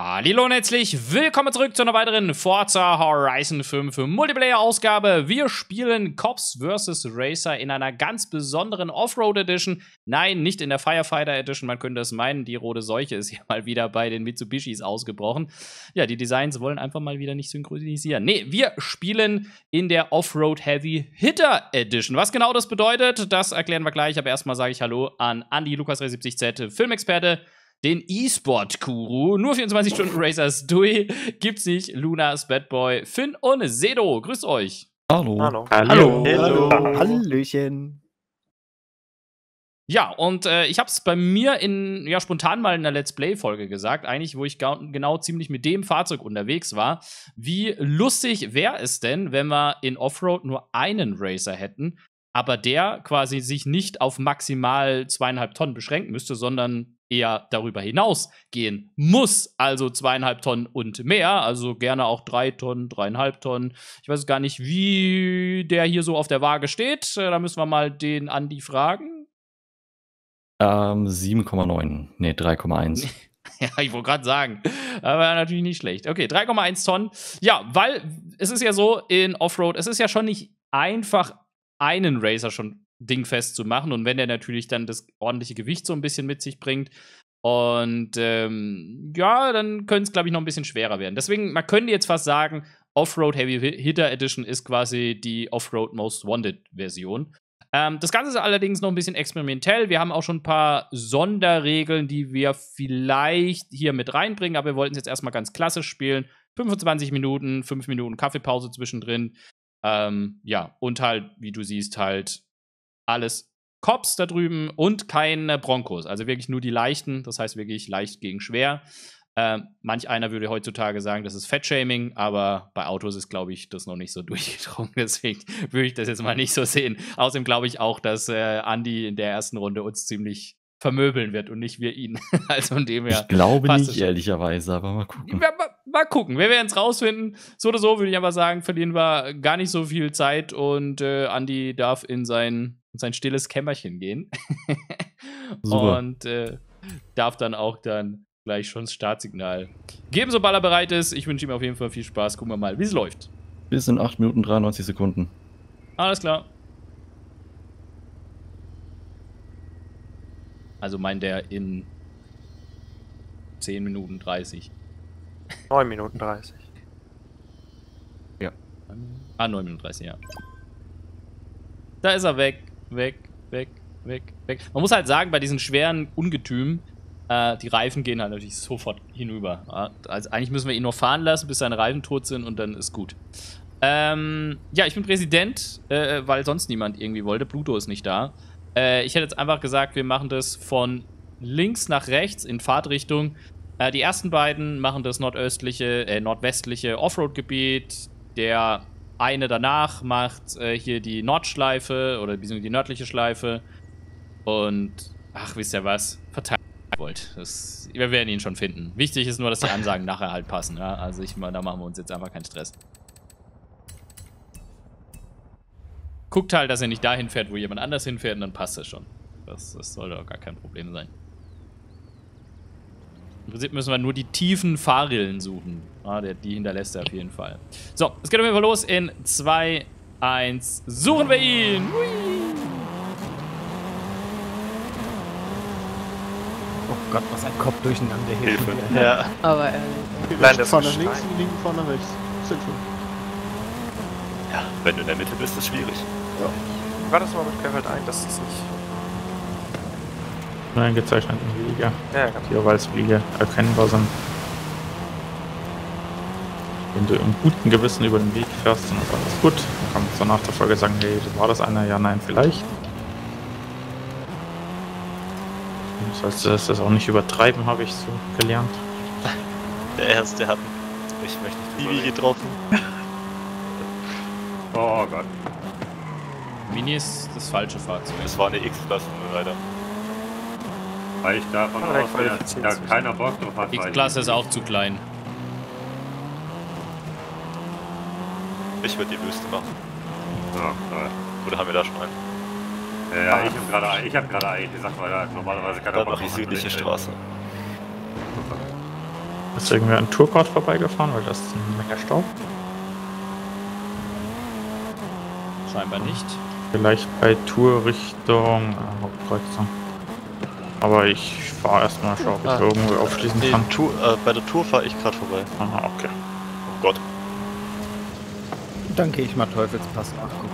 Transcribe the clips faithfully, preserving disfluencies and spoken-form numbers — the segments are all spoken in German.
Hallo und herzlich willkommen zurück zu einer weiteren Forza Horizon fünf Multiplayer-Ausgabe. Wir spielen Cops versus. Racer in einer ganz besonderen Offroad-Edition. Nein, nicht in der Firefighter-Edition, man könnte es meinen. Die rote Seuche ist hier mal wieder bei den Mitsubishis ausgebrochen. Ja, die Designs wollen einfach mal wieder nicht synchronisieren. Nee, wir spielen in der Offroad-Heavy-Hitter-Edition. Was genau das bedeutet, das erklären wir gleich. Aber erstmal sage ich Hallo an Andi, Lukas drei siebzig Z, Filmexperte, den Esport-Kuru, nur vierundzwanzig Stunden Racers, Dui, gibt's nicht, Luna, Badboy, Finn und Sedo. Grüßt euch. Hallo. Hallo. Hallo. Hallo. Hallöchen. Ja, und äh, ich hab's bei mir in, ja, spontan mal in der Let's Play-Folge gesagt, eigentlich, wo ich genau ziemlich mit dem Fahrzeug unterwegs war. Wie lustig wäre es denn, wenn wir in Offroad nur einen Racer hätten, aber der quasi sich nicht auf maximal zweieinhalb Tonnen beschränken müsste, sondern eher darüber hinaus gehen muss, also zweieinhalb Tonnen und mehr, also gerne auch drei Tonnen, dreieinhalb Tonnen. Ich weiß gar nicht, wie der hier so auf der Waage steht. Da müssen wir mal den Andi fragen. Ähm, sieben Komma neun, nee, drei Komma eins. Ja, ich wollte gerade sagen, aber natürlich nicht schlecht. Okay, drei Komma eins Tonnen. Ja, weil es ist ja so in Offroad, es ist ja schon nicht einfach, einen Racer schon dingfest zu machen, und wenn der natürlich dann das ordentliche Gewicht so ein bisschen mit sich bringt und ähm, ja, dann könnte es, glaube ich, noch ein bisschen schwerer werden. Deswegen, man könnte jetzt fast sagen, Offroad Heavy Hitter Edition ist quasi die Offroad Most Wanted Version. Ähm, das Ganze ist allerdings noch ein bisschen experimentell. Wir haben auch schon ein paar Sonderregeln, die wir vielleicht hier mit reinbringen, aber wir wollten es jetzt erstmal ganz klassisch spielen. fünfundzwanzig Minuten, fünf Minuten Kaffeepause zwischendrin. Ähm, ja, und halt, wie du siehst, halt alles Cops da drüben und keine Broncos. Also wirklich nur die leichten, das heißt wirklich leicht gegen schwer. Äh, manch einer würde heutzutage sagen, das ist Fettshaming, aber bei Autos ist, glaube ich, das noch nicht so durchgedrungen. Deswegen würde ich das jetzt mal nicht so sehen. Außerdem glaube ich auch, dass äh, Andi in der ersten Runde uns ziemlich vermöbeln wird und nicht wir ihn. Also von dem her. Ich glaube nicht, ehrlicherweise, aber mal gucken. Ja, mal, mal gucken, wir werden es rausfinden. So oder so würde ich aber sagen, verlieren wir gar nicht so viel Zeit, und äh, Andi darf in sein, in sein stilles Kämmerchen gehen. Super. Und äh, darf dann auch dann gleich schon das Startsignal geben, sobald er bereit ist. Ich wünsche ihm auf jeden Fall viel Spaß. Gucken wir mal, wie es läuft. Bis in acht Minuten dreiundneunzig Sekunden. Alles klar. Also meint der in zehn Minuten dreißig. neun Minuten dreißig. Ja. Ah, neun Minuten dreißig, ja. Da ist er weg, weg, weg, weg, weg. Man muss halt sagen, bei diesen schweren Ungetümen, äh, die Reifen gehen halt natürlich sofort hinüber. Also eigentlich müssen wir ihn noch fahren lassen, bis seine Reifen tot sind, und dann ist gut. Ähm, ja, ich bin Präsident, äh, weil sonst niemand irgendwie wollte. Pluto ist nicht da. Ich hätte jetzt einfach gesagt, wir machen das von links nach rechts in Fahrtrichtung. Äh, die ersten beiden machen das nordöstliche, äh, nordwestliche Offroad-Gebiet. Der eine danach macht äh, hier die Nordschleife oder beziehungsweise die nördliche Schleife. Und, ach, wisst ihr was? Verteilt wollt. Das, wir werden ihn schon finden. Wichtig ist nur, dass die Ansagen nachher halt passen. Ja? Also, ich meine, da machen wir uns jetzt einfach keinen Stress. Guckt halt, dass er nicht dahin fährt, wo jemand anders hinfährt, und dann passt das schon. Das, das soll doch gar kein Problem sein. Im Prinzip müssen wir nur die tiefen Fahrrillen suchen. Ah, der, die hinterlässt er auf jeden Fall. So, es geht auf jeden Fall los in zwei, eins. Suchen wir ihn! Hui. Oh Gott, was ein Kopf durcheinander hier. Ja. Ja. Aber ehrlich. Nein, das vorne links, links, vorne rechts. Sind schon. Ja, wenn du in der Mitte bist, ist es schwierig. Ja. War das mal mit Kevin ein, das ist nicht. Nein, gezeichneten Flieger. Ja, ja. Die Ovalsflieger erkennbar sind. Wenn du im guten Gewissen über den Weg fährst, dann ist alles gut. Dann kann man zur Nachfolge sagen, hey, war das einer? Ja, nein, vielleicht. Das heißt, das ist das auch nicht übertreiben, habe ich so gelernt. Der erste hat. Ich möchte nicht die getroffen. Oh Gott. Mini ist das falsche Fahrzeug. Das war eine X-Klasse, leider. Weil ich davon oh, aus, dass ja, keiner Bock drauf hat. X-Klasse ist auch zu klein. Ich würde die Wüste machen. Ja, klar. Oder haben wir da schon einen? Ja, ja, ah. ich habe gerade hab eigentlich gesagt, weil da normalerweise keiner Bock drauf hat. Dann noch die südliche Straße. Ist irgendwer an Tourcard vorbeigefahren, weil das ist eine Menge Staub? Scheinbar nicht. Vielleicht bei Tour Richtung äh, Hauptkreuzung. Aber ich fahre erstmal, schau, ob ich ah, irgendwo aufschließen nee, kann. Tour, äh, bei der Tour fahre ich gerade vorbei. Aha, okay. Oh Gott. Dann gehe ich mal Teufelspass nachgucken.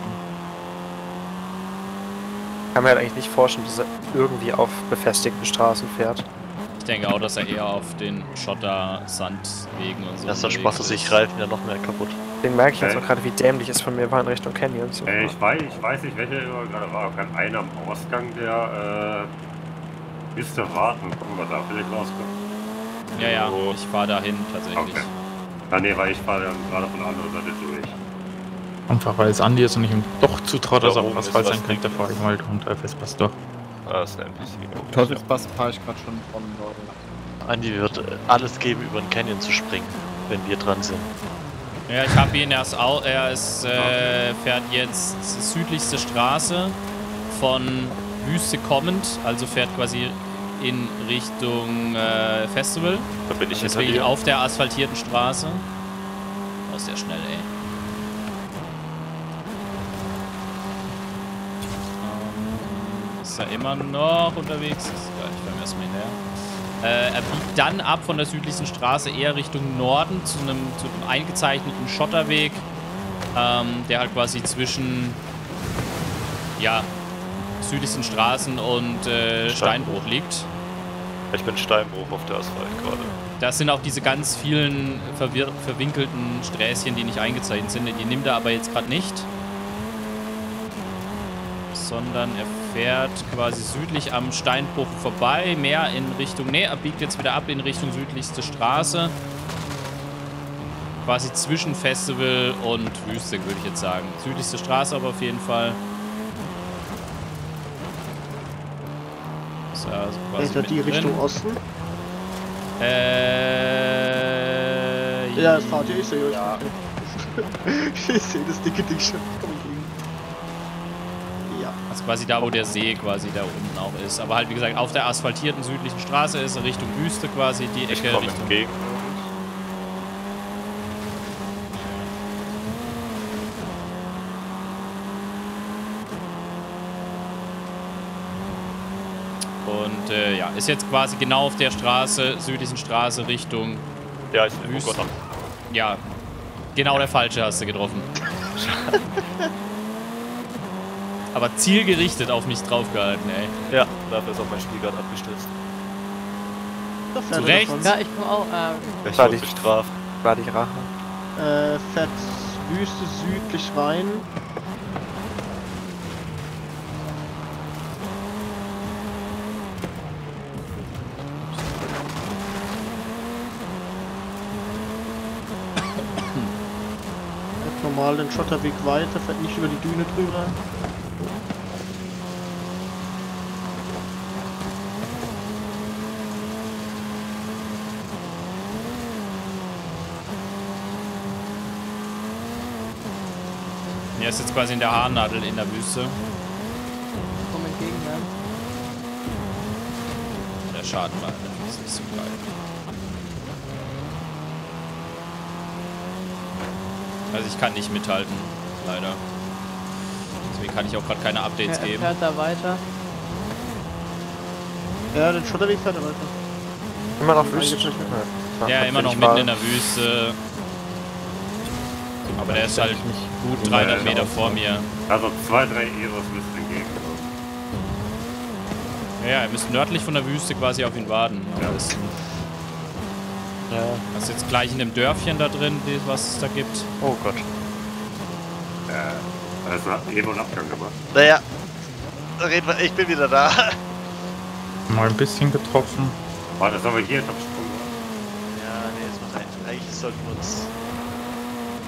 Kann man halt eigentlich nicht vorstellen, dass er irgendwie auf befestigten Straßen fährt. Ich denke auch, dass er eher auf den Schotter-Sandwegen und so. Das macht sich Reifen ja noch mehr kaputt. Den merke ich okay. jetzt auch gerade, wie dämlich es von mir war in Richtung Canyon. So. Äh, ich, weiß, ich weiß nicht, welcher gerade war. Kann einer am Ausgang der äh, Liste warten? Gucken wir da vielleicht rauskommen. Ja, ja, oh. ich fahre dahin tatsächlich. Okay. Ja, nee, weil ich fahre gerade von der anderen Seite durch. Einfach weil es Andi ist und ich ihm doch zutraue, dass er auch was falsch sein könnte, fahre ich mal und Teufelspass durch. Ah, ist ein N P C. Teufelspass fahre ich gerade schon von Norden. Andi wird alles geben, über den Canyon zu springen, wenn wir dran sind. Ja, ich habe ihn erst auch. Er ist, äh, fährt jetzt südlichste Straße von Wüste kommend, also fährt quasi in Richtung äh, Festival. Da bin ich jetzt deswegen auf der asphaltierten Straße. Oh, sehr schnell, ey. Ist er immer noch unterwegs? Ja, ich fahre erstmal hinterher. Äh, er biegt dann ab von der südlichsten Straße eher Richtung Norden zu einem, zu einem eingezeichneten Schotterweg, ähm, der halt quasi zwischen ja, südlichsten Straßen und äh, Steinbruch. Steinbruch liegt. Ich bin Steinbruch auf der Asphalt gerade. Das sind auch diese ganz vielen verwir verwinkelten Sträßchen, die nicht eingezeichnet sind. Die nimmt er aber jetzt gerade nicht. Sondern er fährt quasi südlich am Steinbruch vorbei, mehr in Richtung, ne, er biegt jetzt wieder ab in Richtung südlichste Straße. Quasi zwischen Festival und Wüste, würde ich jetzt sagen. Südlichste Straße aber auf jeden Fall. Ist also quasi ist das die Richtung Osten? Äh... Ja, das fahrt ihr ich sehe euch. Ja. Ich sehe das dicke Ding schon. Also quasi da, wo der See quasi da unten auch ist. Aber halt, wie gesagt, auf der asphaltierten südlichen Straße ist Richtung Wüste quasi die Ecke. Ich komme entgegen. Und äh, ja, ist jetzt quasi genau auf der Straße, südlichen Straße Richtung ja, ich Wüste. Oh Gott, ja, genau ja. Der Falsche hast du getroffen. Aber zielgerichtet auf mich draufgehalten, ey. Ja, dafür ist auch mein Spiel gerade abgestürzt. Zu rechts? Ja, ich komm auch, ähm... Ich wurde bestraft. War dich Rache. Äh, fährt Wüste südlich rein. Fährt normal den Schotterweg weiter, fährt nicht über die Düne drüber. Er ist jetzt quasi in der Haarnadel in der Wüste. Komm entgegen, ja. Der Schaden war das ist nicht so geil. Also ich kann nicht mithalten, leider. Deswegen kann ich auch gerade keine Updates ja, er geben. Fährt da weiter. Ja, den Schotterweg fährt er weiter. Immer noch Wüste. Ja, ja immer noch mitten in der Wüste. Aber der ist halt nicht gut dreihundert Meter vor mir. Also zwei, drei Eros müssten entgegen. Ja, ihr müsst nördlich von der Wüste quasi auf ihn warten. Ja. Das ist ja. jetzt gleich in dem Dörfchen da drin, was es da gibt. Oh Gott. Äh, also hat eben einen Abgang gemacht. Naja, reden wir, ich bin wieder da. Mal ein bisschen getroffen. Boah, das haben wir hier jetzt am Sprung. Ja, nee, das macht eigentlich, eigentlich sollten wir uns...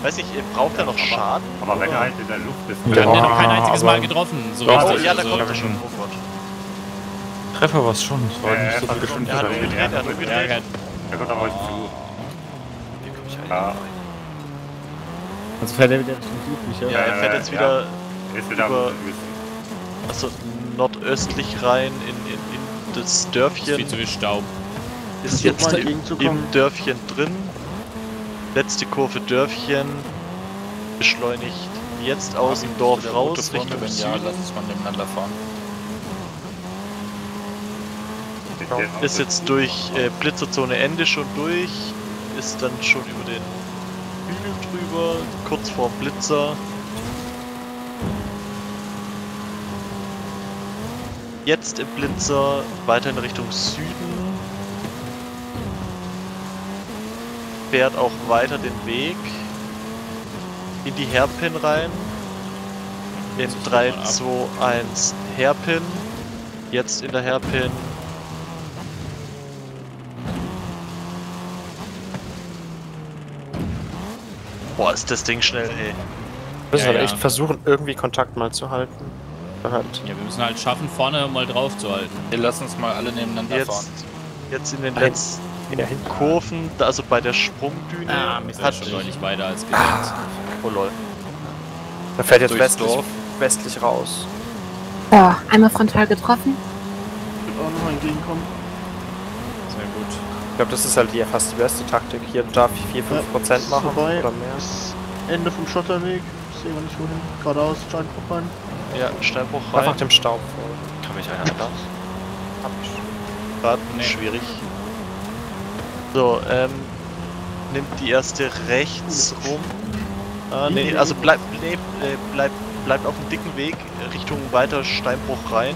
Weiß nicht, ihr braucht ja noch Schaden. Aber wenn er halt in der Luft ist... Wir haben den noch kein einziges Mal getroffen. So oh, oh ja, da kommt er schon. Oh Gott. Treffer war es schon. Das war nicht so viel geschwindig. Er hat umgedreht, er hat umgedreht. Er kommt aber heute zu. Hier komm ich halt nicht. Also fährt er wieder Richtung südlich, ja? Ja, er fährt jetzt wieder über... Achso, nordöstlich rein in das Dörfchen. Viel zu viel Staub. Ist jetzt im, im Dörfchen drin. Letzte Kurve Dörfchen. Beschleunigt jetzt aus dem Dorf raus. Richtung Süden. Ja, lass uns mal nebeneinander fahren. Ist jetzt durch äh, Blitzerzone Ende schon durch. Ist dann schon über den Hügel drüber. Kurz vorm Blitzer. Jetzt im Blitzer weiter in Richtung Süden. Fährt auch weiter den Weg in die Hairpin rein. In drei, zwei, eins Hairpin. Jetzt in der Hairpin. Boah, ist das Ding schnell, ey. Wir müssen ja, halt ja. echt versuchen, irgendwie Kontakt mal zu halten. Halt. Ja, wir müssen halt schaffen, vorne mal drauf zu halten. Wir lassen uns mal alle nebeneinander jetzt, fahren. Jetzt in den letzten in der Kurven, also bei der Sprungdüne. Ah, wir sind schon deutlich weiter als gedacht. Ah. Oh lol. Da fährt jetzt westlich, westlich raus. Ja, einmal frontal getroffen. Wird auch nochmal entgegenkommen. Sehr gut. Ich glaube, das ist halt hier fast die beste Taktik. Hier darf ich vier bis fünf Prozent ja, machen vorbei. Oder mehr. Das Ende vom Schotterweg. Sehen wir nicht wohin. Geradeaus, Steinbruch rein. Ja, Steinbruch rein. Einfach dem Staub vor. Kann mich einer anders? Hab ich. Gerade nee. Schwierig. So, ähm. Nimmt die erste rechts rum. Ah, nee, also bleibt bleib, bleib, bleib auf dem dicken Weg Richtung weiter Steinbruch rein.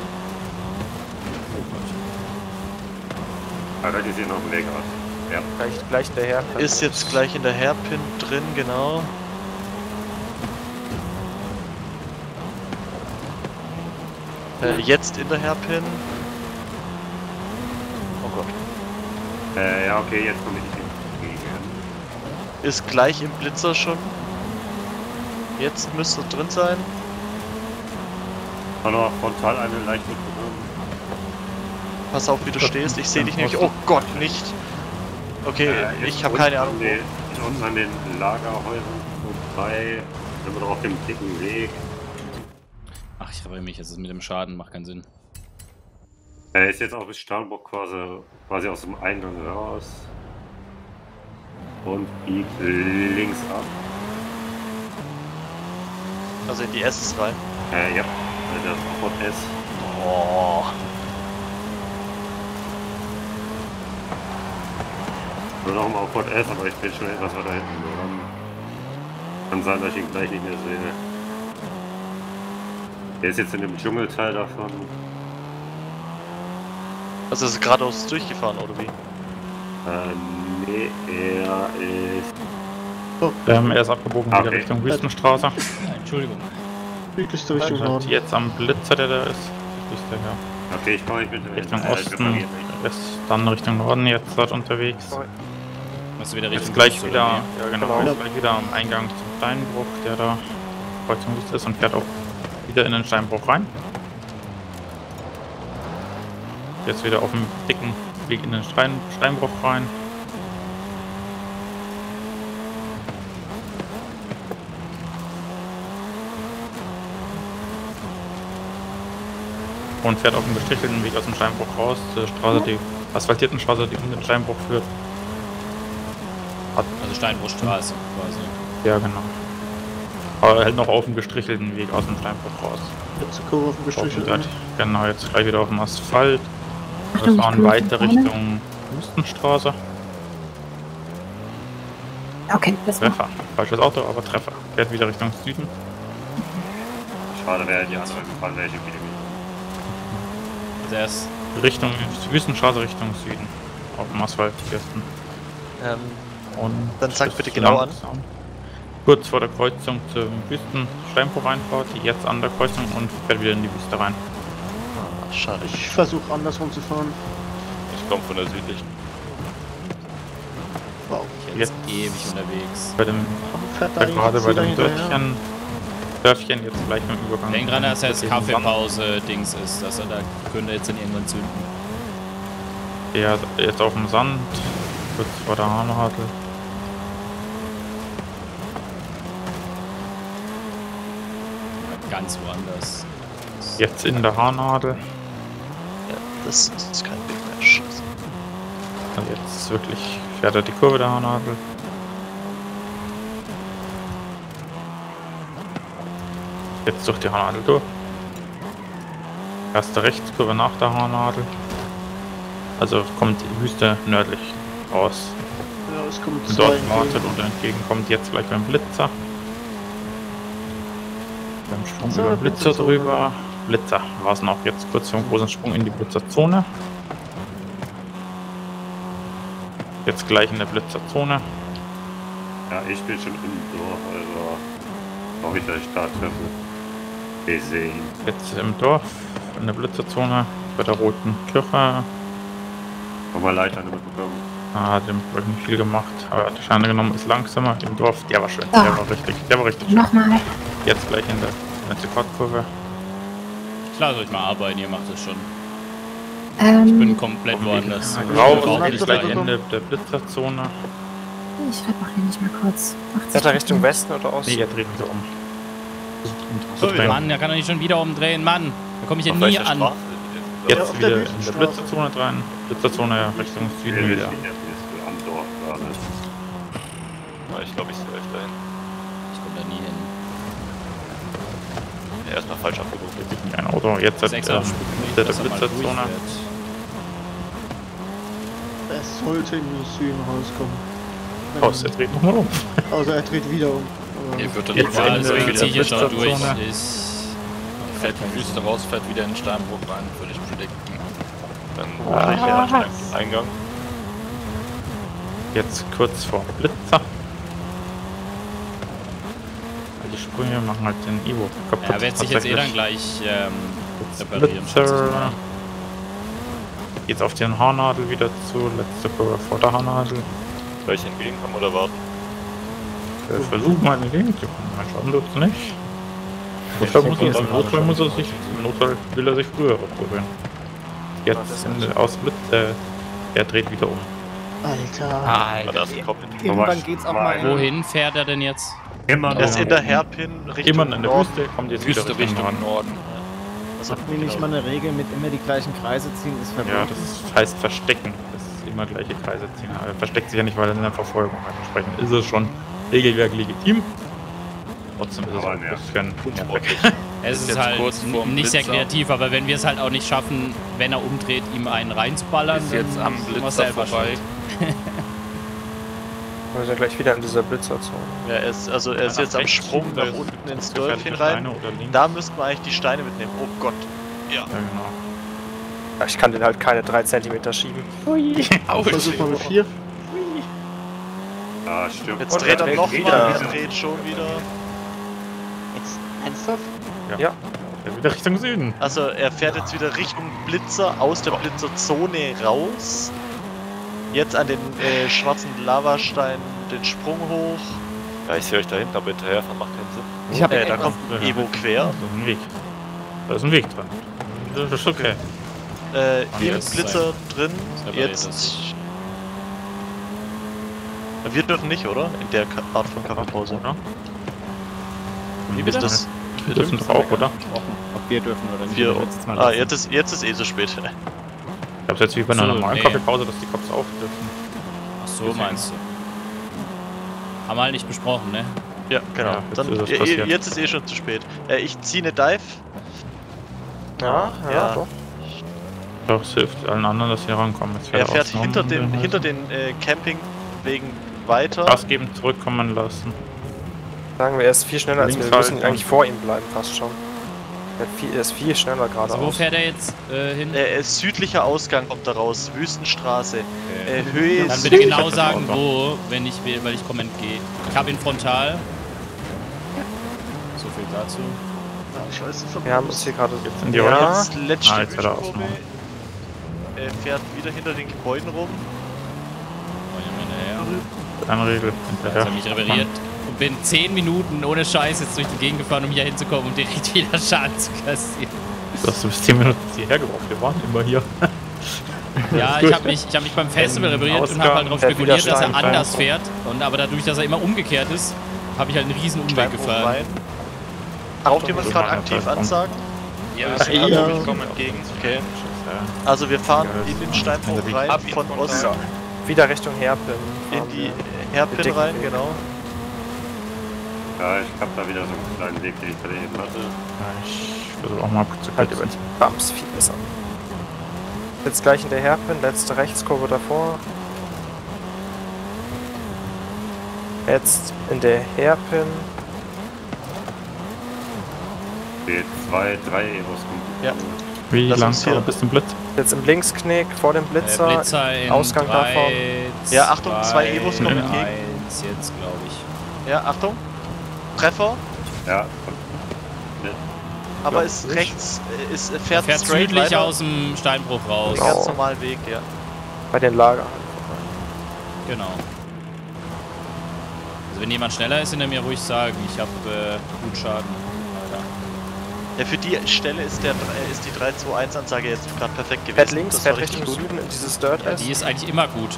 Alter, die sehen noch im Weg aus. Ja. Gleich, gleich der Hairpin. Ist jetzt gleich in der Hairpin drin, genau. Äh, jetzt in der Hairpin. Oh Gott. Äh, ja, okay, jetzt komme ich nicht hin. Ist gleich im Blitzer schon. Jetzt müsste drin sein. Kann noch frontal eine leichte Berührung. Pass auf, wie du stehst, ich sehe dich nämlich. Oh Gott, nicht! Okay, äh, ich habe keine Ahnung. Den, unten an den Lagerhäusern vorbei, sind wir doch auf dem dicken Weg. Ach, ich verbrenne mich, das ist mit dem Schaden, macht keinen Sinn. Er ist jetzt auch bis Starnburg quasi, quasi aus dem Eingang raus. Und biegt links ab. Also in die S rein? Äh, ja. Das Ford S. Oh. Nur noch mal auf Ford S, aber ich bin schon etwas weiter hinten. Kann sein, dass ich ihn gleich nicht mehr sehe. Der ist jetzt in dem Dschungelteil davon. Also ist geradeaus durchgefahren, oder wie? Ähm, nee, er ist... Oh. Ähm, er ist abgebogen okay. wieder Richtung Wüstenstraße. Ja, Entschuldigung. Südlichste Richtung Norden. Jetzt am Blitzer, der da ist. Südlichste, ja. Okay, ich komme nicht mit. Richtung äh, Osten, ist dann Richtung Norden jetzt dort unterwegs. Musst du wieder Richtung jetzt gleich Osten, wieder, ja genau, genau. Gleich wieder am Eingang zum Steinbruch, der da Kreuzung Wüste ist und fährt auch wieder in den Steinbruch rein. Jetzt wieder auf dem dicken Weg in den Stein, Steinbruch rein. Und fährt auf dem gestrichelten Weg aus dem Steinbruch raus, zur Straße, die asphaltierten Straße, die um den Steinbruch führt. Hat also Steinbruchstraße quasi. Ja, genau. Aber hält noch auf dem gestrichelten Weg aus dem Steinbruch raus. Letzte Kurve auf dem gestrichelten. Genau, jetzt gleich wieder auf dem Asphalt. Wir fahren weiter Richtung Wüstenstraße. Okay, das war... Treffer. Falsches Auto, aber Treffer. Fährt wieder Richtung Süden. Schade wäre die andere gefahren, welche wieder. Also erst Richtung Wüstenstraße, Richtung Süden. Auf dem Asphalt, ersten. Ähm, Und dann sag bitte genau an. Kurz vor der Kreuzung zur Wüsten-Steinbruch reinfahrt, die jetzt an der Kreuzung und fährt wieder in die Wüste rein. Ah, schade. Ich versuche andersrum zu fahren. Ich komme von der südlichen. Wow, ich bin jetzt ewig unterwegs. Bei dem, da gerade bei dem Dörfchen, Dörfchen jetzt gleich beim Übergang. Denk dran, dass jetzt Kaffeepause-Dings ist, dass er da könnte jetzt in irgendwann zünden. Ja, jetzt auf dem Sand, kurz vor der Hahnhartel. Ganz woanders. Jetzt in der Haarnadel. Ja, das ist kein Big Match. Und jetzt wirklich fährt er die Kurve da an Adel. Jetzt durch die Haarnadel durch. Erste Rechtskurve nach der Haarnadel. Also kommt die Wüste nördlich raus. Ja, es kommt und dort wartet und entgegenkommt jetzt gleich beim Blitzer. Beim Sprung so, über den Blitzer drüber. Blitzer war es noch. Jetzt kurz für einen großen Sprung in die Blitzerzone. Jetzt gleich in der Blitzerzone. Ja, ich bin schon innen durch, also. Ob ich euch da treffe. Gesehen. Jetzt im Dorf, in der Blitzerzone, bei der Roten Kirche. Haben wir Leitern mitbekommen. Ah, dem habe ich nicht viel gemacht, aber die Scheine genommen ist langsamer. Im Dorf, der war schön, oh. der war richtig, der war richtig schön. Nochmal. Jetzt gleich in der Rekordkurve. Ich lasse euch mal arbeiten, ihr macht es schon. Ähm, ich bin komplett woanders. Grau ist gleich Ende der Blitzerzone. Ich schreibe auch hier nicht mal kurz. Hat er Richtung Westen oder Osten? Nee, er dreht wieder um. So, Mann, der kann doch nicht schon wieder umdrehen, Mann. Da komme ich ja nie an. Straße? Jetzt ja, wieder der in der Blitzerzone rein. Blitzerzone Richtung Süden wieder. Ich glaube, ich soll öfter hin. Ich komme da nie hin. Ja, erstmal falsch abgeguckt. Jetzt ein Auto. Jetzt hat ähm, der, der Blitzerzone. Es sollte in den Süden rauskommen. Außer er dreht nochmal um. Außer er dreht wieder um. Er wird dann nochmal, also er zieht hier schon durch. Fährt die Wüste raus, fährt wieder in Steinbruch rein, würde ich predikten. Dann fahre ich ja an den Eingang. Jetzt kurz vor Blitzer. Die Sprünge machen halt den Evo kaputt. Er wird sich jetzt eh dann gleich ähm, reparieren. Jetzt auf den Haarnadel wieder zu, letzte Kurve vor der Haarnadel. Gleich entgegenkommen oder warten? Ich versuche mal entgegenzukommen, mal schauen dürfte nicht. Ich glaube, im Notfall muss er sich, im Notfall will er sich früher probieren. Jetzt in, aus Blitz, äh, er dreht wieder um. Alter, Alter. Das irgendwann geht's auch mal. Wohin fährt er denn jetzt? Immer noch. Er ist in der Hairpin Richtung Norden. In der Wüste kommt jetzt wieder Richtung Norden. Das hat mir nicht mal eine Regel mit immer die gleichen Kreise ziehen, ist verboten. Ja, das heißt verstecken. Das immer gleiche Kreise ziehen. Er versteckt sich ja nicht, weil er in der Verfolgung hat. Entsprechend ist es schon regelwerk legitim. Trotzdem ist es aber ein bisschen unsportlich. Es ist halt nicht sehr kreativ, aber wenn wir es halt auch nicht schaffen, wenn er umdreht, ihm einen reinzuballern, ist jetzt am Blitzer vorbei. Er ist ja gleich wieder in dieser Blitzerzone. Ja, er ist, also er ist jetzt am Sprung nach unten ins Dörfchen rein. Da müssten wir eigentlich die Steine mitnehmen. Oh Gott. Ja, ja genau. Ich kann den halt keine drei Zentimeter schieben. Ui. Versuch mal mit vier. Ah, stimmt. Jetzt dreht er noch mal. Jetzt dreht schon wieder. Jetzt ernsthaft? Ja. Ja. Er wieder Richtung Süden. Also er fährt jetzt wieder Richtung Blitzer, aus der Blitzerzone raus. Jetzt an den äh, schwarzen Lavastein den Sprung hoch. Ja, ich sehe euch da hinten, aber hinterherfahren macht keinen Sinn. Ich hab äh, da kommt ein Evo quer. Da ist ein Weg. Da ist ein Weg dran. Das ist okay. Äh, im Blitzer drin, jetzt. Wir dürfen nicht, oder? In der Art von Kaffeepause, oder? Wie ist das? Wir dürfen doch auch, oder? Ob wir dürfen oder nicht. Wir, ah, jetzt ist, jetzt ist eh so spät. Ich hab's jetzt wie bei einer normalen Kaffeepause, dass die Cops auf dürfen. Ach so, meinst du? Haben wir halt nicht besprochen, ne? Ja, genau. Dann, jetzt ist eh schon zu spät. Ich ziehe eine Dive. Ja, ja, doch. Es hilft allen anderen, dass sie rankommen. Jetzt fährt er fährt hinter den, hinter den äh, Campingwegen weiter. Gas geben, zurückkommen lassen. Sagen wir, er ist viel schneller als wir. Wir müssen eigentlich vor ihm bleiben, fast schon. Er, viel, er ist viel schneller geradeaus. Also wo fährt er jetzt äh, hin? Er ist südlicher Ausgang, kommt da raus. Wüstenstraße. Okay. Äh, Höhe ist. Dann bitte genau sagen, wo, wenn ich will, weil ich komme entgegen. Ich habe ihn frontal. So viel dazu. Scheiße, wir haben uns hier gerade jetzt in die Runde. Ja. Jetzt letzte ah, jetzt hat er Er fährt wieder hinter den Gebäuden rum. Eine Regel. Ich habe mich repariert und bin zehn Minuten ohne Scheiß jetzt durch die Gegend gefahren, um hier hinzukommen und um direkt wieder Schaden zu kassieren. Du hast bis zehn Minuten hierher gebraucht, wir waren immer hier. Ja, ich habe mich, hab mich beim Festival repariert und habe halt darauf spekuliert, dass er anders fährt. Und aber dadurch, dass er immer umgekehrt ist, habe ich halt einen riesen Umweg gefahren. Braucht jemand gerade aktiv ansagen? Ja, ich komme entgegen. Okay. Also wir fahren in den Steinbruch rein, von Osten. wieder Richtung Hairpin. In die Hairpin rein, Weg. Genau. Ja, ich hab da wieder so einen kleinen Weg, den ich gerade eben hatte. Ja, ich versuche auch mal zu kalt über die Bumps, viel besser. Jetzt gleich in der Hairpin, letzte Rechtskurve davor. Jetzt in der Hairpin. B zwei, drei Evos. Ja. Wie lang ist hier? Bis zum Blitz. Jetzt im Linksknick, vor dem Blitzer, Blitzer Ausgang drei, davon. zwei, ja, Achtung, zwei Evos kommen entgegen. Jetzt, glaube ich. Ja, Achtung. Treffer. Ja. Ne. Aber ja, ist nicht. Rechts, ist, fährt, fährt straight weiter aus dem Steinbruch raus. Genau. Ganz normalen Weg, ja. Bei den Lager. Genau. Also wenn jemand schneller ist, hinter mir ruhig sagen, ich habe äh, gut Schaden. Ja, für die Stelle ist, der, ist die drei zwei eins Ansage jetzt gerade perfekt gewesen. Fährt links, fährt Richtung Süden in dieses Dirt. Ja, die ist eigentlich immer gut,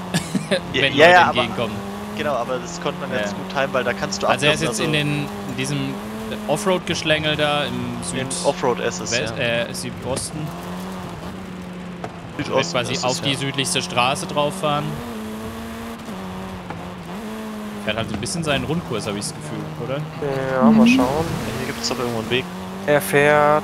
wenn ja, ja, Leute entgegenkommen. Aber, genau, aber das konnte man jetzt ja gut timen, weil da kannst du abkürzen. Also er ist jetzt also in, den, in diesem Offroad-Geschlängel da im Süd Offroad ist es, West, ja. äh, Südosten. Südosten quasi auf es, die ja. südlichste Straße drauf fahren. Er hat halt ein bisschen seinen Rundkurs, habe ich das Gefühl, oder? Ja, mal schauen. Ja, hier gibt es doch irgendwo einen Weg. Er fährt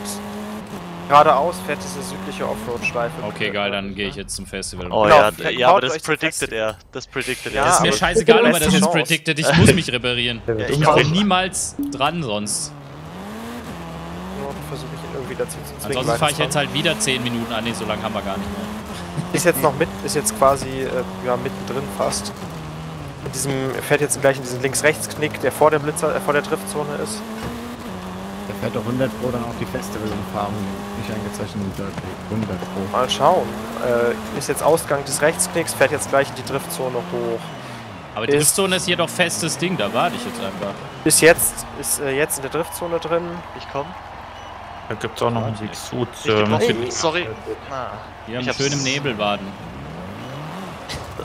geradeaus, fährt diese südliche Offroad-Schleife. Okay, geil, dann gehe ich jetzt zum Festival. Oh genau, ja, ja, aber das predicted er. Das predicted ja, er. Ist mir scheißegal, ob er das jetzt predicted. Ich muss mich reparieren. Ja, ich bin niemals dran sonst. Nur versuche ich ihn irgendwie dazu zu zwingen. Ansonsten fahre ich jetzt halt wieder zehn Minuten an. Nee, so lange haben wir gar nicht mehr. Ist jetzt noch mit, ist jetzt quasi äh, ja, mittendrin fast. Mit diesem, fährt jetzt gleich in diesen Links-Rechts-Knick, der vor der Blitzer, äh, vor der Driftzone ist. Der fährt doch hundert Pro dann auf die Festivalumfahrung, nicht angezeichneten Dirtweg, hundert Pro. Mal schauen, äh, ist jetzt Ausgang des Rechtsknicks, fährt jetzt gleich in die Driftzone hoch. Aber die ist, Driftzone ist hier doch festes Ding, da warte ich jetzt einfach. Bis jetzt, ist äh, jetzt in der Driftzone drin. Ich komme. Da gibt's auch noch einen Siegshut. Äh, sorry. Ah, wir haben schön im Nebel waden.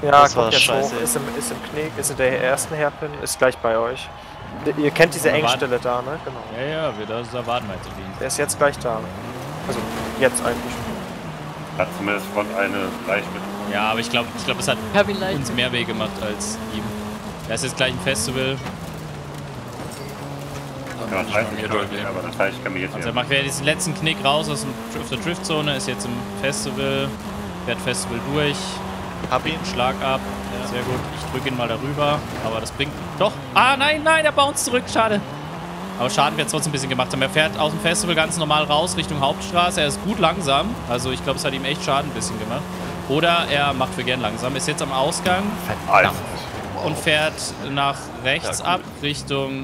Ja, das kommt jetzt scheiße hoch, ist im, ist im Knick, ist in der ersten Hairpin, ist gleich bei euch. Ihr kennt diese Engstelle da, ne? Genau. Ja, ja, wir da, da warten wir jetzt auf ihn. Der ist jetzt gleich da. Also, jetzt eigentlich. Hat zumindest von eine leicht mit. Ja, aber ich glaube, ich glaub, es hat uns mehr weh gemacht als ihm. Er ist jetzt gleich ein Festival. Ja, das heißt, ich kann, aber das heißt, ich kann mich jetzt also, er macht jetzt den letzten Knick raus aus der Driftzone, ist jetzt im Festival, fährt Festival durch. Hab ihn, Schlag ab. Ja. Sehr gut, ich drücke ihn mal darüber, aber das bringt doch. Ah, nein, nein, er bounced zurück, schade. Aber Schaden wird trotzdem ein bisschen gemacht haben. Er fährt aus dem Festival ganz normal raus Richtung Hauptstraße. Er ist gut langsam, also ich glaube, es hat ihm echt Schaden ein bisschen gemacht. Oder er macht für gern langsam, ist jetzt am Ausgang und fährt nach rechts ja, ab Richtung,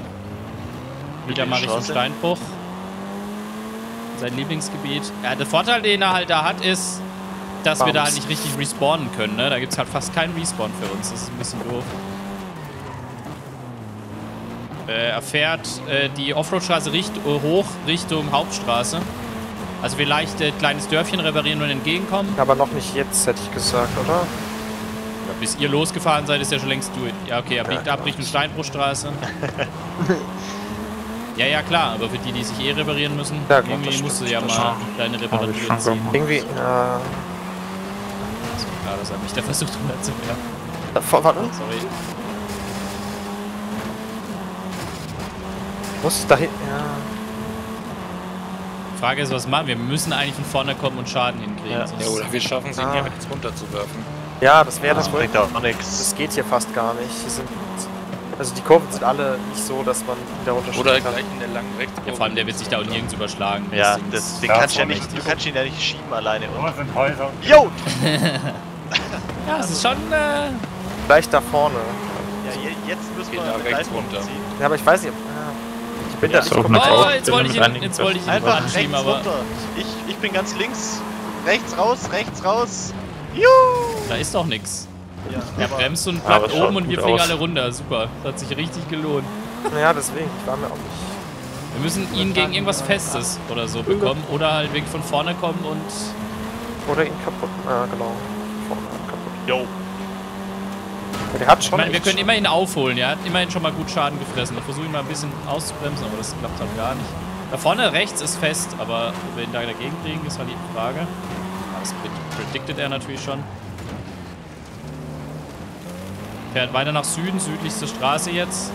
wieder mal Richtung Steinbruch. Sein Lieblingsgebiet. Ja, der Vorteil, den er halt da hat, ist, dass Bums. wir da halt nicht richtig respawnen können, ne? Da gibt es halt fast keinen Respawn für uns, das ist ein bisschen doof. Äh, er fährt äh, die Offroad-Straße richt hoch Richtung Hauptstraße. Also vielleicht ein äh, kleines Dörfchen reparieren und entgegenkommen. Aber noch nicht jetzt, hätte ich gesagt, oder? Ja, bis ihr losgefahren seid, ist ja schon längst durch. Ja, okay, er biegt ja, ab Richtung Steinbruchstraße. Ja, ja, klar, aber für die, die sich eh reparieren müssen, ja, gut, irgendwie musst du ja mal deine Reparatur ziehen. Irgendwie, äh... Das war klar, das hat mich da versucht runterzuwerfen. Ja. Warte. Sorry. Muss da hin... Ja. Die Frage ist, was machen wir? Wir müssen eigentlich von vorne kommen und Schaden hinkriegen. Ja, ja oder wir schaffen es nicht mehr, ah. mit runterzuwerfen. Ja, das wäre ah, das Projekt auch nichts. Das geht hier fast gar nicht. Hier sind... Also die Kurven sind alle nicht so, dass man da runterschlägt. Oder gleich in der langen Rechtskurve. Ja, vor allem der wird sich da unten nirgends überschlagen. Ja, das, das, den ja, kannst ja nicht, du kannst ihn ja nicht schieben alleine. Oh, sind Häuser. Jo! Ja, es ist schon... Äh... Gleich da vorne. Ja, jetzt müssen wir da rechts runter. Ja, aber ich weiß nicht, ob... Ja. Ich bin ja, da... So ich oh, oh, jetzt wollte ich ihn, jetzt wollte ich ihn einfach anschieben, aber... Runter. Ich, ich bin ganz links. Rechts raus, rechts raus. Juhu! Da ist doch nichts. Ja, er bremst und bleibt oben und wir fliegen alle runter. Super, das hat sich richtig gelohnt. Naja, deswegen, ich war mir auch nicht. Wir müssen ihn gegen irgendwas Festes oder so bekommen oder halt wirklich von vorne kommen und. Oder ihn kaputt. Ja, genau. Vorne kaputt. Jo. Der hat schon. Ich meine, wir können immer ihn aufholen, ja. Er hat immerhin schon mal gut Schaden gefressen. Ich versuche ihn mal ein bisschen auszubremsen, aber das klappt halt gar nicht. Da vorne rechts ist fest, aber ob wir ihn da dagegen kriegen, ist halt die Frage. Das predicted er natürlich schon. Fährt weiter nach Süden, südlichste Straße jetzt.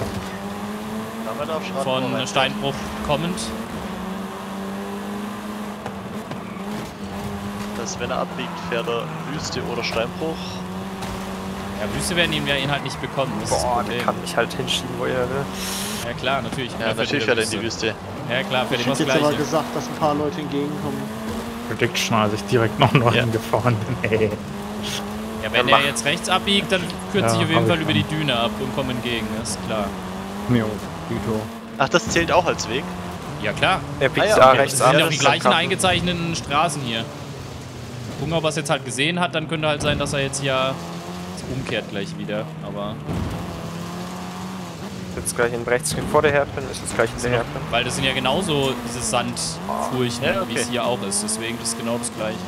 Von Steinbruch kommend. Dass wenn er abbiegt, fährt er Wüste oder Steinbruch. Ja, Wüste werden ihm ja ihn halt nicht bekommen. Das Boah, der kann mich halt hinschieben, wo er will. Ja klar, natürlich. Ja, ja natürlich fährt er in die Wüste. Ja klar, fährt ihm das Gleiche. Ich hab jetzt aber gesagt, dass ein paar Leute entgegenkommen. Prediction, als ich direkt noch einen ja. gefahren bin, ey. Ja, wenn ja, er jetzt rechts abbiegt, dann kürzt ja, sich auf jeden Fall über die Düne ab und kommt entgegen, das ist klar. Jo, Vito. Ach, das zählt auch als Weg? Ja klar. Er biegt ah, ja. Okay, rechts ab. Das sind doch die gleichen eingezeichneten Straßen hier. Gucken, ob er es jetzt halt gesehen hat, dann könnte halt sein, dass er jetzt hier umkehrt gleich wieder, aber... Jetzt gleich in rechts vor der Herdpin, ist jetzt gleich in der Herdpin. Weil das sind ja genauso diese Sandfurchen, ja, okay. wie es hier auch ist, deswegen das ist genau das gleiche.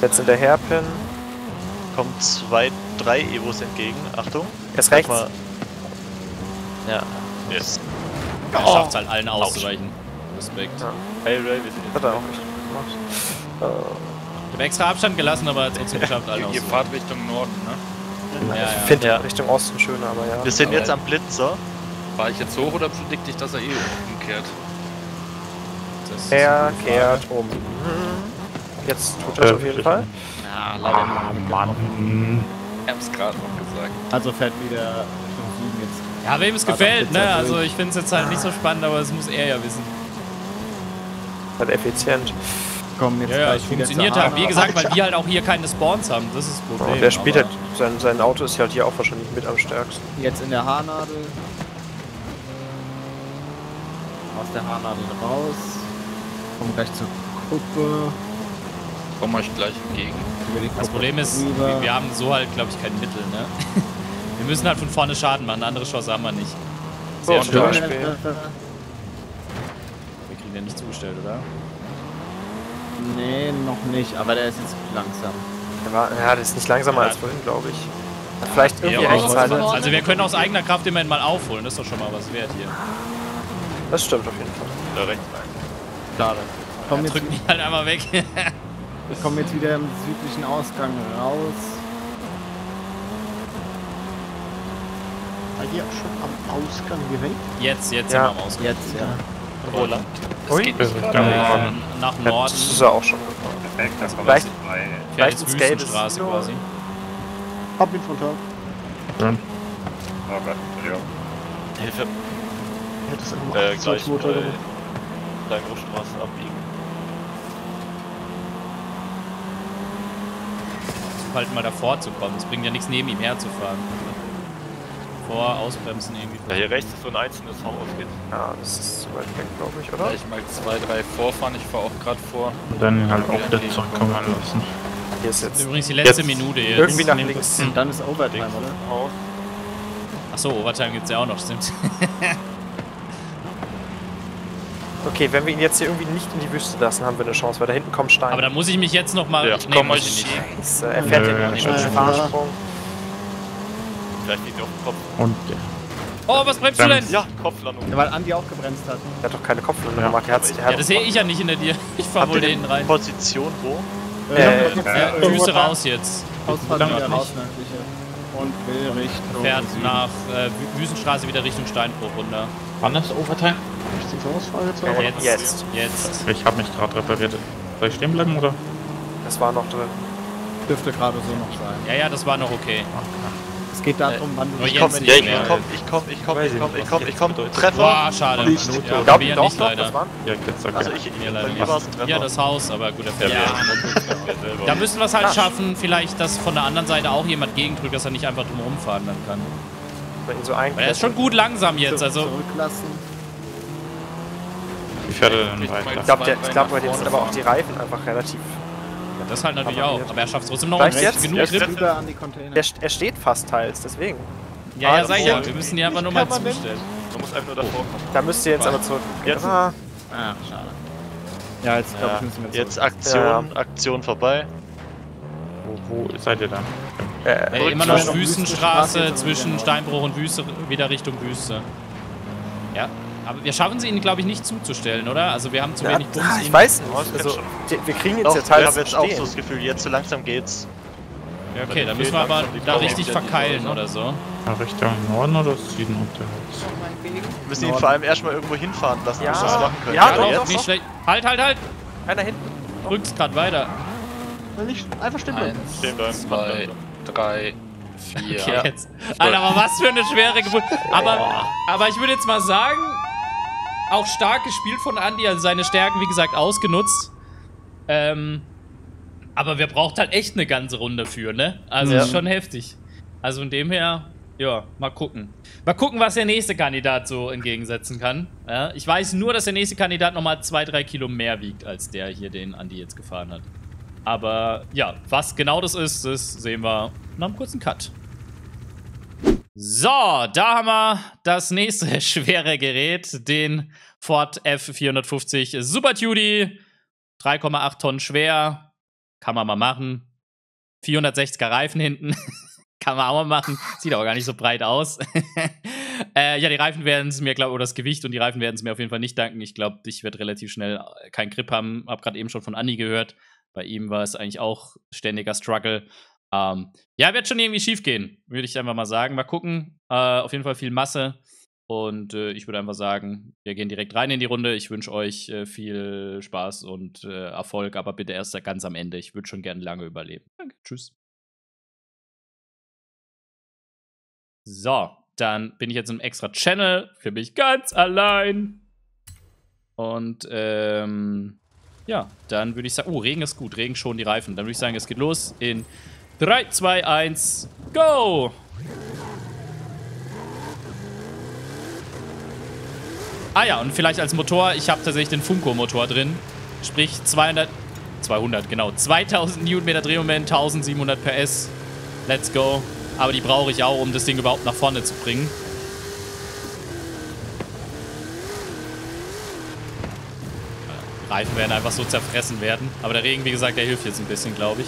Jetzt in der Herdpin. Kommen zwei, drei Evos entgegen, Achtung. Erst rechts. Mal. Ja. Yes. Er oh. schafft es halt allen auszuweichen. Respekt. Ja. Hey Ray, wir sind jetzt. Hat er auch nicht gemacht. Uh. Ich habe extra Abstand gelassen, aber hat trotzdem geschafft, alle auszuweichen. Ihr fahrt Richtung Norden, ne? Ja, ja, ich finde ja Richtung Osten schöner, aber ja. Wir sind aber jetzt am Blitzer. Fahr ich jetzt hoch oder predikt ich, dass er eh umkehrt? Er kehrt um. Jetzt tut er es auf jeden Fall. Ja, leider ah, Mann. Ich hab's gerade noch gesagt. Also fährt wieder Richtung Süden jetzt. Ja, wem es gefällt, ne? Also ich finde es jetzt halt nicht so spannend, aber das muss er ja wissen. Halt effizient. Komm, jetzt ja, ja, es funktioniert halt. Wie gesagt, weil wir halt auch hier keine Spawns haben. Das ist das Problem. Oh, der spielt halt, sein, sein Auto ist halt hier auch wahrscheinlich mit am stärksten. Jetzt in der Haarnadel. Aus der Haarnadel raus. Komm gleich zur Gruppe. Komm euch gleich entgegen. Das Problem ist, wir, wir haben so halt, glaube ich, kein Mittel, ne? Wir müssen halt von vorne Schaden machen, eine andere Chance haben wir nicht. Sehr oh, schön. Wir kriegen den nicht zugestellt, oder? Nee, noch nicht, aber der ist jetzt langsam. Der war, ja, der ist nicht langsamer ja. als vorhin, glaube ich. Hat vielleicht irgendwie ja, Rechtsseite. Also wir können aus eigener Kraft immerhin mal aufholen, das ist doch schon mal was wert hier. Das stimmt auf jeden Fall. Da rechts rein. Klar, dann. Drück mich halt einmal weg. Wir kommen jetzt wieder im südlichen Ausgang raus. War hier auch schon am Ausgang direkt? Jetzt, jetzt ja. sind wir am Ausgang. Jetzt, ja. Oh, Land. Das Ui. geht nicht ja. Ja. Nach Norden. Das ist ja auch schon gekommen. Perfekt, das war vielleicht, vielleicht ein Skatestraße quasi. Hab ihn von Tag. Schön. Oh Gott, ja. Hilfe. Hättest du einen Achtzeug-Motor äh, da in Großstraßen abbiegen. Halt mal davor zu kommen. Es bringt ja nichts, neben ihm herzufahren. Vor, ausbremsen irgendwie. Ja, hier rechts ist so ein einzelnes Haus. Ja, das ist zu weit weg, glaube ich, oder? Ja, ich mag zwei, drei vorfahren. Ich fahre auch gerade vor. Und dann halt auch wieder zurückkommen lassen. Hier ist jetzt. Übrigens die letzte jetzt Minute jetzt. Irgendwie nach links. Und dann ist Overtime, oder? Achso, Overtime gibt es ja auch noch, stimmt. Okay, wenn wir ihn jetzt hier irgendwie nicht in die Wüste lassen, haben wir eine Chance, weil da hinten kommt Stein. Aber da muss ich mich jetzt nochmal... Ja, ich komme euch nicht. Scheiße, er fährt ja nicht mit dem Fahrsprung. Vielleicht geht er auf den Kopf. Und... Oh, was bremst du denn? Ja, Kopflandung. Ja, weil Andi auch gebremst hat. Er hat doch keine Kopflandung gemacht. Ja, das sehe ich ja nicht hinter dir. Ich fahr wohl hinten rein. Position wo? Äh, Wüste raus jetzt. Ausfahrt wieder raus, und will Richtung... Fährt nach Wüstenstraße wieder Richtung Steinbruch runter. Wann ist Overtime? Jetzt, jetzt, jetzt. Ich habe mich gerade repariert. Soll ich stehen bleiben oder? Das war noch drin. Dürfte gerade so noch sein. Ja, ja, das war noch okay. Es geht darum, wann du ich komm, ich komm, ich komm, ich komm, ich komm, ich komm, ich komm, Treffer. Boah, schade. Ich glaube ja nicht leider. Also ich ja das Haus, aber gut, der da müssen wir es halt schaffen, vielleicht, dass von der anderen Seite auch jemand gegendrückt, dass er nicht einfach drum rumfahren dann kann. Er ist schon gut langsam jetzt, also. Ich glaube, der, glaub, der hat jetzt aber auch die Reifen einfach relativ... Ja, das halt natürlich auch, aber er schafft es trotzdem noch nicht genug Grip. Er, er steht fast teils, deswegen. Ja, ah, ja, sag ich ja, wir müssen die einfach nur mal zustellen. Man muss einfach nur davor kommen. Da müsst ihr jetzt aber zurück. Jetzt? Ah, schade. Ja, jetzt glaube ich, müssen wir zurück. Jetzt Aktion, ja. Aktion vorbei. Wo, wo seid ihr dann? Äh, äh, immer noch Wüstenstraße, zwischen Steinbruch und Wüste, wieder Richtung Wüste. Ja. Aber wir schaffen sie ihnen, glaube ich, nicht zuzustellen, oder? Also wir haben zu ja, wenig Bums. Ich weiß nicht. Also, wir kriegen jetzt ja teilweise jetzt auch so das Gefühl, jetzt so langsam geht's. Ja, okay, dann müssen wir aber da richtig verkeilen oder so. Richtung Norden oder Süden unterwegs? Wir müssen ihn vor allem erstmal irgendwo hinfahren lassen, ja. Dass wir es machen können. Ja, ja, doch, jetzt. Doch, nicht doch. Schlecht. Halt, halt, halt! Einer hinten. Rückst grad weiter. Na nicht, einfach stehen bleiben. Stehen bleiben. Zwei, drei, vier. Okay, jetzt. Alter, aber was für eine schwere Geburt. Aber, aber ich würde jetzt mal sagen, auch stark gespielt von Andi, also seine Stärken, wie gesagt, ausgenutzt. Ähm, aber wir braucht halt echt eine ganze Runde für, ne? Also ja. Ist schon heftig. Also von dem her, ja, mal gucken. Mal gucken, was der nächste Kandidat so entgegensetzen kann. Ja, ich weiß nur, dass der nächste Kandidat nochmal zwei, drei Kilo mehr wiegt, als der hier, den Andi jetzt gefahren hat. Aber ja, was genau das ist, das sehen wir nach einem kurzen Cut. So, da haben wir das nächste schwere Gerät, den Ford F vierhundertfünfzig Super Duty. drei Komma acht Tonnen schwer, kann man mal machen. vierhundertsechziger Reifen hinten. Kann man auch mal machen. Sieht aber gar nicht so breit aus. äh, ja, die Reifen werden es mir, glaube ich, oder das Gewicht und die Reifen werden es mir auf jeden Fall nicht danken. Ich glaube, ich werde relativ schnell keinen Grip haben. Hab gerade eben schon von Andi gehört. Bei ihm war es eigentlich auch ständiger Struggle. Ähm, ja, wird schon irgendwie schief gehen, würde ich einfach mal sagen. Mal gucken. Äh, auf jeden Fall viel Masse. Und äh, ich würde einfach sagen, wir gehen direkt rein in die Runde. Ich wünsche euch äh, viel Spaß und äh, Erfolg, aber bitte erst ganz am Ende. Ich würde schon gerne lange überleben. Danke, tschüss. So, dann bin ich jetzt im extra Channel für mich ganz allein. Und, ähm, ja, dann würde ich sagen, oh, Regen ist gut, Regen schon die Reifen. Dann würde ich sagen, es geht los in drei, zwei, eins, go! Ah ja, und vielleicht als Motor, ich habe tatsächlich den Funko-Motor drin. Sprich, zweihundert, zweihundert, genau, zweitausend Newtonmeter Drehmoment, tausendsiebenhundert P S. Let's go. Aber die brauche ich auch, um das Ding überhaupt nach vorne zu bringen. Die Reifen werden einfach so zerfressen werden. Aber der Regen, wie gesagt, der hilft jetzt ein bisschen, glaube ich.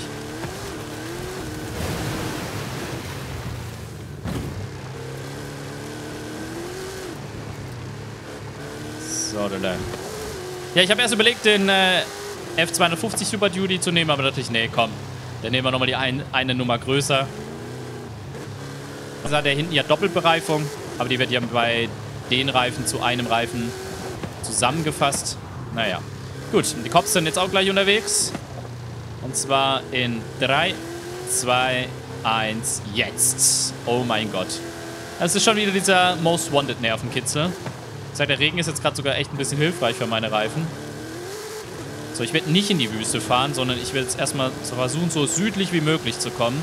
So, da lang. Ja, ich habe erst überlegt, den äh, F zweihundertfünfzig Super Duty zu nehmen, aber natürlich, nee, komm. Dann nehmen wir nochmal die ein, eine Nummer größer. Da hat der hinten ja Doppelbereifung, aber die wird ja bei den Reifen zu einem Reifen zusammengefasst. Naja, gut. Die Cops sind jetzt auch gleich unterwegs. Und zwar in drei, zwei, eins, jetzt. Oh mein Gott. Das ist schon wieder dieser Most Wanted Nervenkitzel. Ich sag, der Regen ist jetzt gerade sogar echt ein bisschen hilfreich für meine Reifen. So, ich werde nicht in die Wüste fahren, sondern ich werde jetzt erstmal versuchen, so südlich wie möglich zu kommen.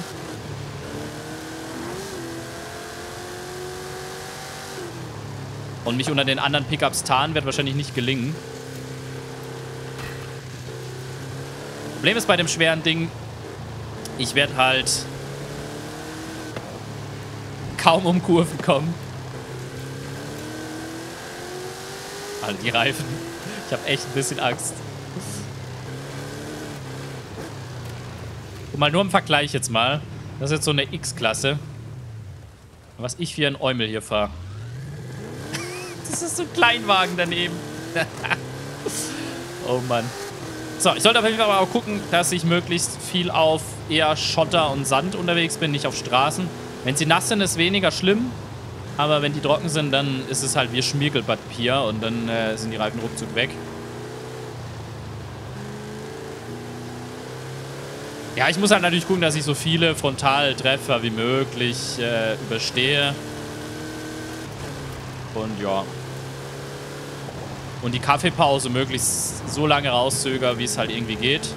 Und mich unter den anderen Pickups tarnen wird wahrscheinlich nicht gelingen. Problem ist bei dem schweren Ding, ich werde halt kaum um Kurven kommen. Also die Reifen. Ich habe echt ein bisschen Angst. Und mal nur im Vergleich jetzt mal. Das ist jetzt so eine X-Klasse. Was ich für ein Eumel hier fahre. Das ist so ein Kleinwagen daneben. Oh Mann. So, ich sollte auf jeden Fall aber auch gucken, dass ich möglichst viel auf eher Schotter und Sand unterwegs bin, nicht auf Straßen. Wenn sie nass sind, ist weniger schlimm. Aber wenn die trocken sind, dann ist es halt wie Schmirgelpapier und dann äh, sind die Reifen ruckzuck weg. Ja, ich muss halt natürlich gucken, dass ich so viele Frontaltreffer wie möglich äh, überstehe. Und ja. Und die Kaffeepause möglichst so lange rauszögern, wie es halt irgendwie geht.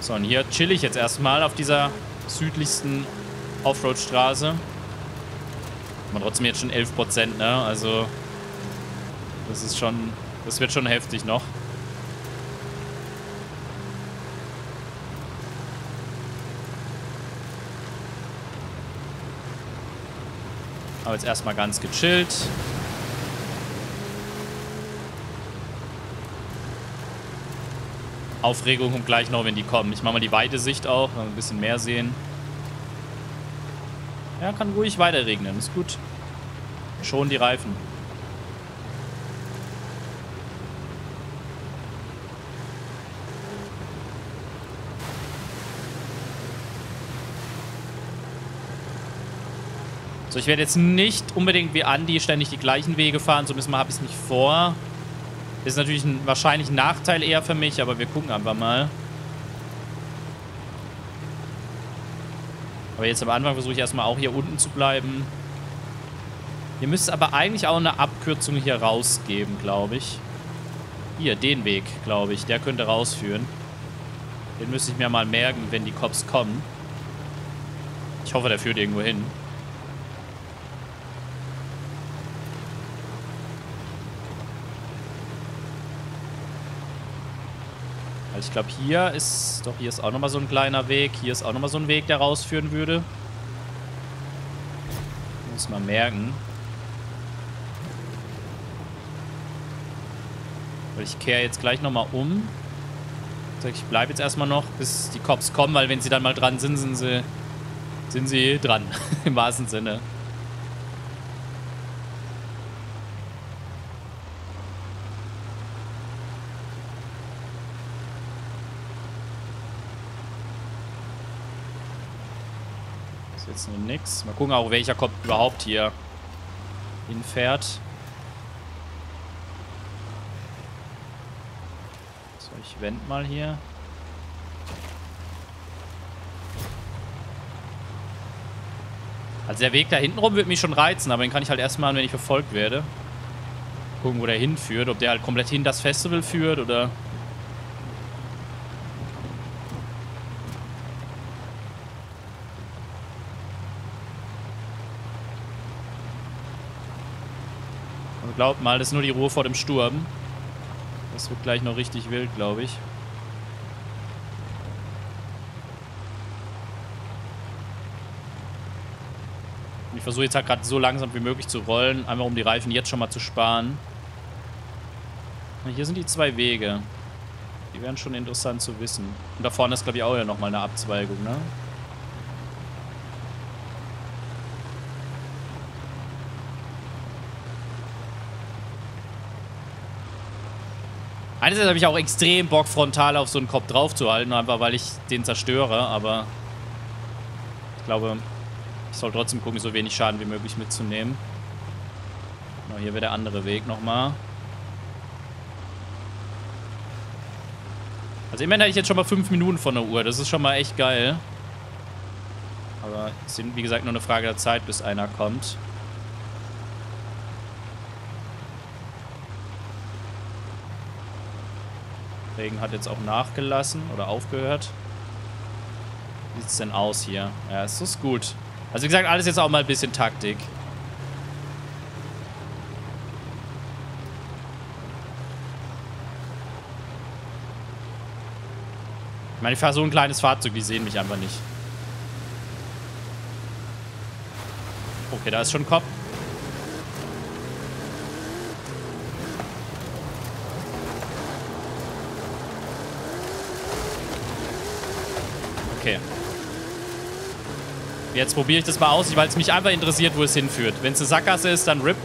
So, und hier chill ich jetzt erstmal auf dieser südlichsten Offroad-Straße. Man trotzdem jetzt schon elf Prozent, ne? Also, das ist schon, das wird schon heftig noch. Aber jetzt erstmal ganz gechillt. Aufregung kommt gleich noch, wenn die kommen. Ich mache mal die weite Sicht auch, ein bisschen mehr sehen. Ja, kann ruhig weiter regnen. Ist gut. Schon die Reifen. So, ich werde jetzt nicht unbedingt wie Andi ständig die gleichen Wege fahren. So müssen wir, habe ich es nicht vor. Ist natürlich ein, wahrscheinlich ein Nachteil eher für mich, aber wir gucken einfach mal. Aber jetzt am Anfang versuche ich erstmal auch hier unten zu bleiben. Hier müsste es aber eigentlich auch eine Abkürzung hier rausgeben, glaube ich. Hier, den Weg, glaube ich. Der könnte rausführen. Den müsste ich mir mal merken, wenn die Cops kommen. Ich hoffe, der führt irgendwo hin. Ich glaube, hier ist... Doch, hier ist auch nochmal so ein kleiner Weg. Hier ist auch nochmal so ein Weg, der rausführen würde. Muss man merken. Weil ich kehre jetzt gleich nochmal um. Ich bleibe jetzt erstmal noch, bis die Cops kommen, weil wenn sie dann mal dran sind, sind sie, sind sie dran. Im wahrsten Sinne. Jetzt noch nichts. Mal gucken auch, welcher Kopf überhaupt hier hinfährt. So, ich wende mal hier. Also der Weg da hinten rum wird mich schon reizen, aber den kann ich halt erst machen, wenn ich verfolgt werde. Gucken, wo der hinführt. Ob der halt komplett hin das Festival führt oder... Glaubt mal, das ist nur die Ruhe vor dem Sturm. Das wird gleich noch richtig wild, glaube ich. Und ich versuche jetzt halt gerade so langsam wie möglich zu rollen, einfach um die Reifen jetzt schon mal zu sparen. Na, hier sind die zwei Wege. Die wären schon interessant zu wissen. Und da vorne ist, glaube ich, auch ja nochmal eine Abzweigung, ne? Einerseits habe ich auch extrem Bock, frontal auf so einen Kopf draufzuhalten, einfach weil ich den zerstöre, aber ich glaube, ich soll trotzdem gucken, so wenig Schaden wie möglich mitzunehmen. Genau, hier wäre der andere Weg nochmal. Also immerhin hätte ich jetzt schon mal fünf Minuten von der Uhr, das ist schon mal echt geil. Aber es sind, wie gesagt, nur eine Frage der Zeit, bis einer kommt. Regen hat jetzt auch nachgelassen oder aufgehört. Wie sieht es denn aus hier? Ja, es ist gut. Also wie gesagt, alles jetzt auch mal ein bisschen Taktik. Ich meine, ich fahre so ein kleines Fahrzeug, die sehen mich einfach nicht. Okay, da ist schon ein Kopf. Okay. Jetzt probiere ich das mal aus, weil es mich einfach interessiert, wo es hinführt. Wenn es eine Sackgasse ist, dann R I P.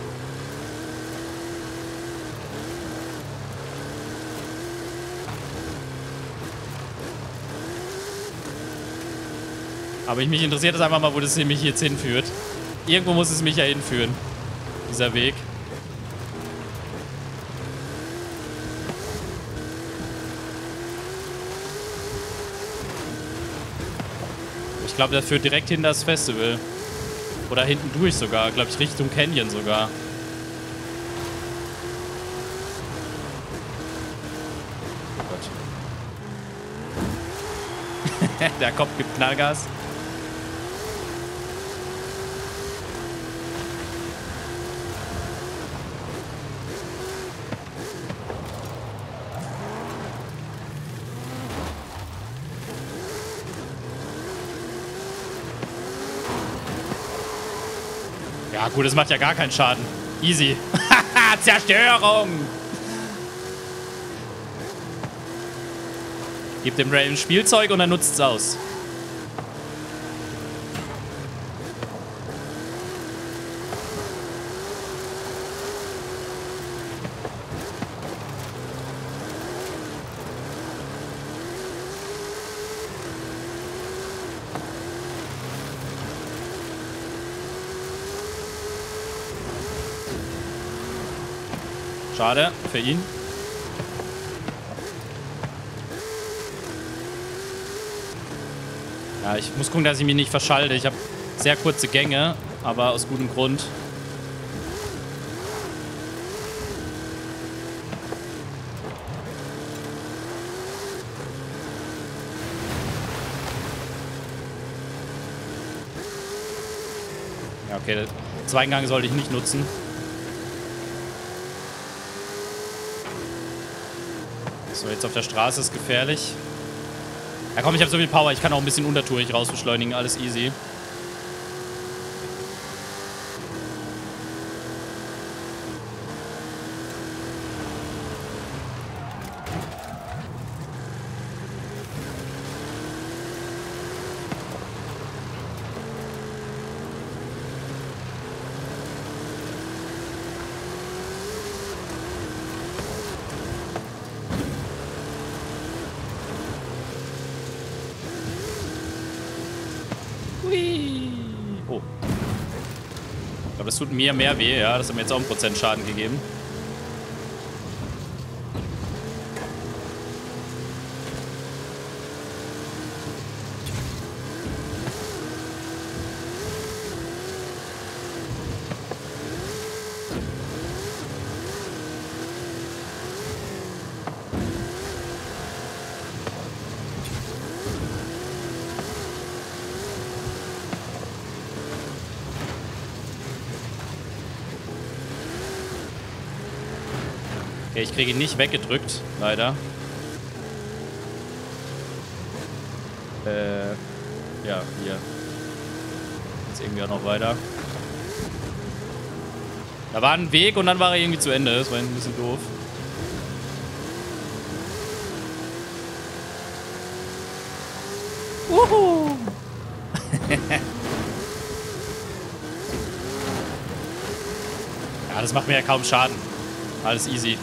Aber mich interessiert es einfach mal, wo das mich jetzt hinführt. Irgendwo muss es mich ja hinführen, dieser Weg. Ich glaube, das führt direkt hinter das Festival. Oder hinten durch sogar. Glaube ich, Richtung Canyon sogar. Oh Gott. Der Kopf gibt Knallgas. Ja gut, das macht ja gar keinen Schaden. Easy. Haha, Zerstörung! Gib dem Raven Spielzeug und er nutzt es aus. Schade für ihn. Ja, ich muss gucken, dass ich mich nicht verschalte. Ich habe sehr kurze Gänge, aber aus gutem Grund. Ja, okay, den zweiten Gang sollte ich nicht nutzen. So, jetzt auf der Straße ist gefährlich. Ja komm, ich habe so viel Power, ich kann auch ein bisschen untertourig rausbeschleunigen, alles easy. Das tut mir mehr weh, ja. Das hat mir jetzt auch einen Prozent Schaden gegeben. Okay, ich kriege ihn nicht weggedrückt, leider. Äh, ja, hier. Jetzt irgendwie auch noch weiter. Da war ein Weg und dann war er irgendwie zu Ende. Das war ein bisschen doof. Wuhu! Ja, das macht mir ja kaum Schaden. Alles easy.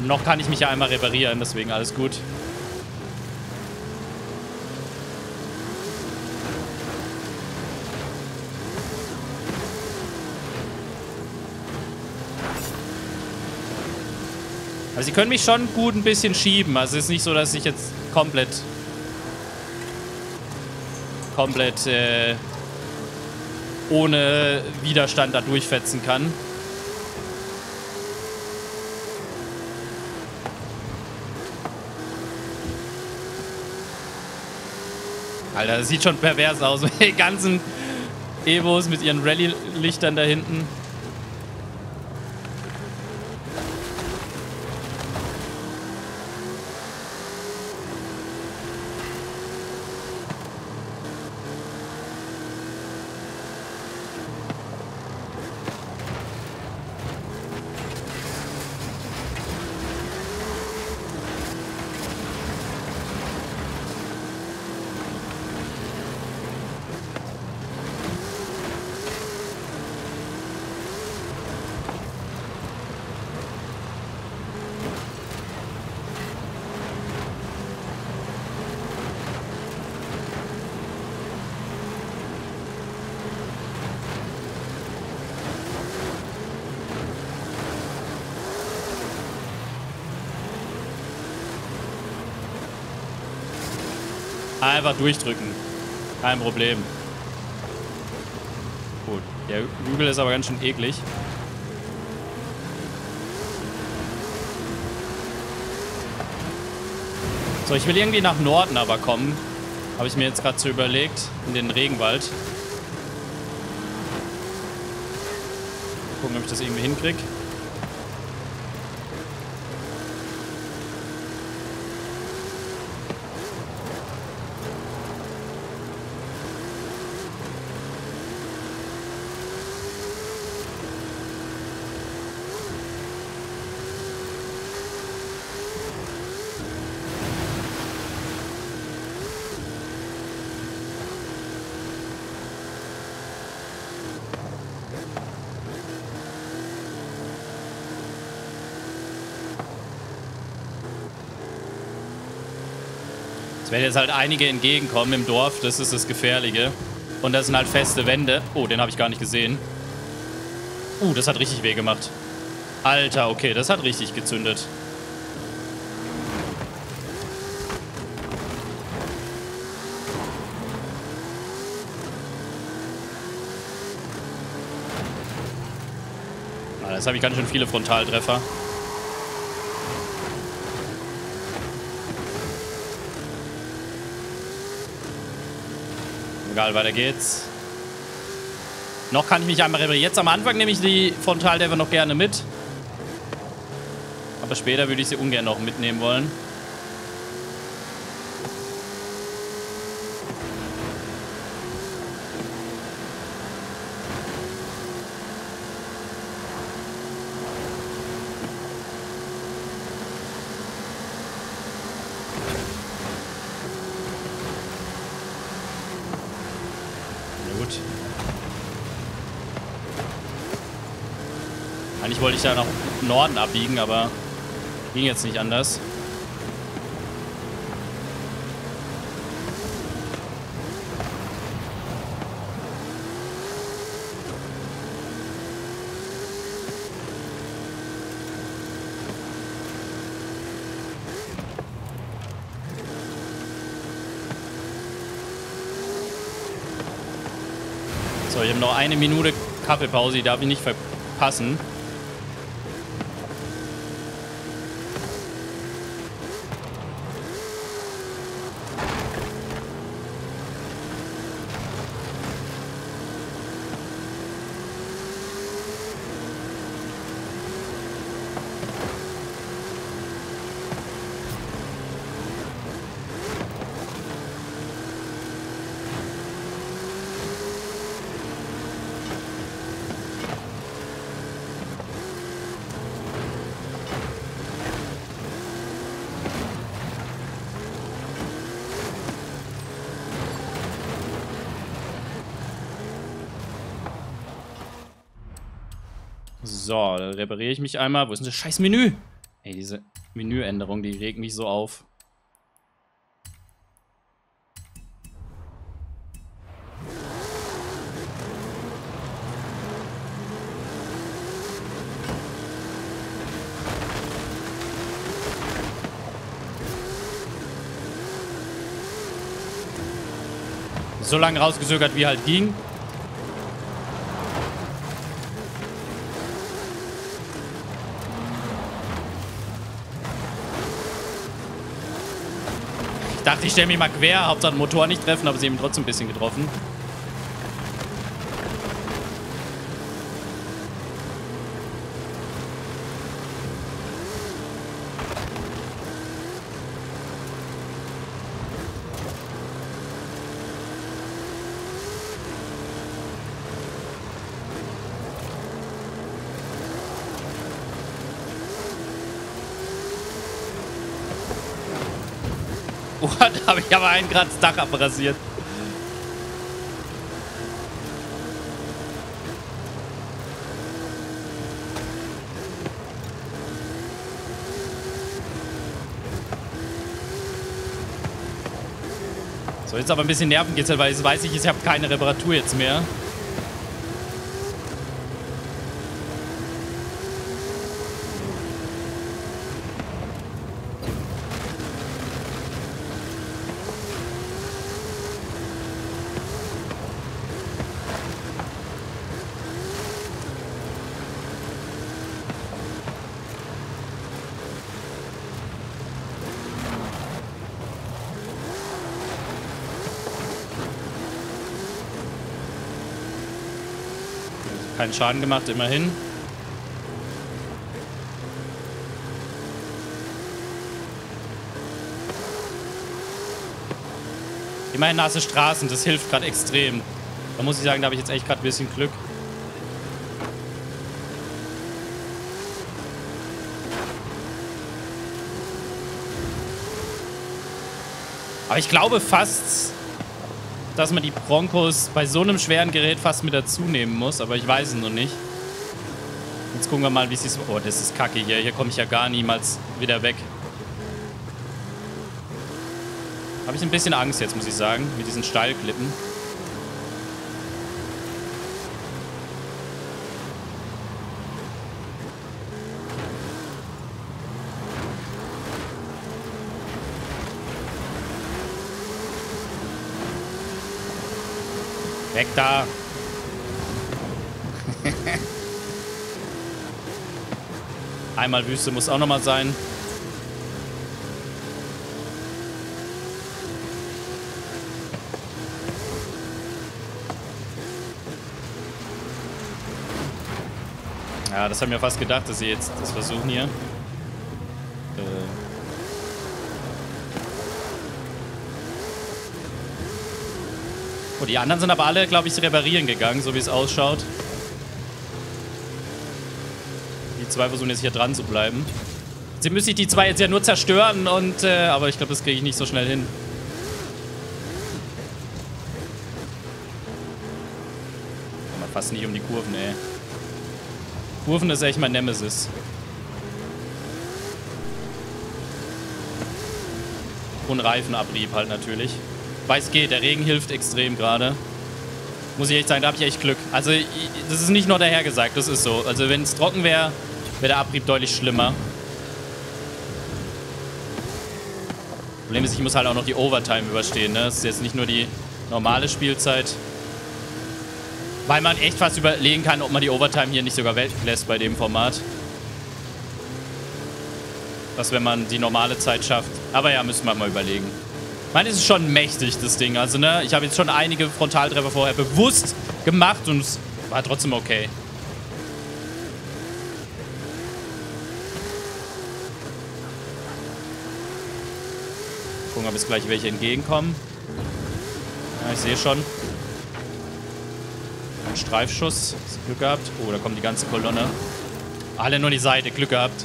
Noch kann ich mich ja einmal reparieren, deswegen alles gut. Also sie können mich schon gut ein bisschen schieben. Also es ist nicht so, dass ich jetzt komplett... komplett äh, ohne Widerstand da durchfetzen kann. Alter, das sieht schon pervers aus. Die ganzen Evos mit ihren Rallye-Lichtern da hinten. Einfach durchdrücken. Kein Problem. Gut. Der Hügel ist aber ganz schön eklig. So, ich will irgendwie nach Norden aber kommen. Habe ich mir jetzt gerade so überlegt. In den Regenwald. Gucken, ob ich das irgendwie hinkriege. Wenn jetzt halt einige entgegenkommen im Dorf, das ist das Gefährliche. Und das sind halt feste Wände. Oh, den habe ich gar nicht gesehen. Uh, das hat richtig weh gemacht. Alter, okay, das hat richtig gezündet. Ah, jetzt habe ich ganz schön viele Frontaltreffer. Egal, weiter geht's. Noch kann ich mich einmal reparieren. Jetzt am Anfang nehme ich die Frontaltreffer noch gerne mit. Aber später würde ich sie ungern noch mitnehmen wollen. Eigentlich wollte ich da noch im Norden abbiegen, aber ging jetzt nicht anders. So, ich habe noch eine Minute Kaffeepause, die darf ich nicht verpassen. So, da repariere ich mich einmal. Wo ist denn das scheiß Menü? Ey, diese Menüänderung, die regt mich so auf. So lange rausgezögert, wie halt ging. Ich dachte, ich stelle mich mal quer, Hauptsache Motor nicht treffen, aber sie haben trotzdem ein bisschen getroffen. Da habe ich aber einen gerade das Dach abrasiert. So, jetzt aber ein bisschen Nervenkitzel, weil jetzt weiß ich, ich habe keine Reparatur jetzt mehr. Keinen Schaden gemacht, immerhin. Immerhin nasse Straßen, das hilft gerade extrem. Da muss ich sagen, da habe ich jetzt echt gerade ein bisschen Glück. Aber ich glaube fast, dass man die Broncos bei so einem schweren Gerät fast mit dazu nehmen muss, aber ich weiß es noch nicht. Jetzt gucken wir mal, wie es ist. Oh, das ist kacke hier. Hier komme ich ja gar niemals wieder weg. Habe ich ein bisschen Angst jetzt, muss ich sagen, mit diesen Steilklippen. Weg da. Einmal Wüste muss auch nochmal sein. Ja, das haben wir fast gedacht, dass sie jetzt das versuchen hier. Äh. Oh, die anderen sind aber alle, glaube ich, reparieren gegangen, so wie es ausschaut. Die zwei versuchen jetzt hier dran zu bleiben. Sie müsste ich die zwei jetzt ja nur zerstören und, äh, aber ich glaube, das kriege ich nicht so schnell hin. Kann man fast nicht um die Kurven, ey. Kurven ist echt mein Nemesis. Und Reifenabrieb halt natürlich. Weiß geht, der Regen hilft extrem gerade. Muss ich echt sagen, da habe ich echt Glück. Also, das ist nicht nur dahergesagt, das ist so. Also, wenn es trocken wäre, wäre der Abrieb deutlich schlimmer. Problem ist, ich muss halt auch noch die Overtime überstehen, ne? Das ist jetzt nicht nur die normale Spielzeit. Weil man echt fast überlegen kann, ob man die Overtime hier nicht sogar weglässt bei dem Format. Das, wenn man die normale Zeit schafft. Aber ja, müssen wir mal überlegen. Ich meine, es ist schon mächtig, das Ding. Also, ne, ich habe jetzt schon einige Frontaltreffer vorher bewusst gemacht und es war trotzdem okay. Gucken, ob es gleich welche entgegenkommen. Ja, ich sehe schon. Streifschuss. Glück gehabt. Oh, da kommt die ganze Kolonne. Alle nur die Seite. Glück gehabt.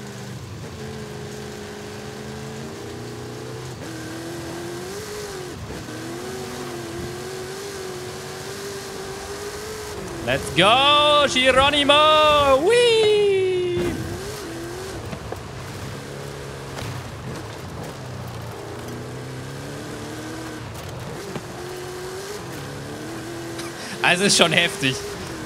Let's go, Geronimo! Whee! Also ist schon heftig.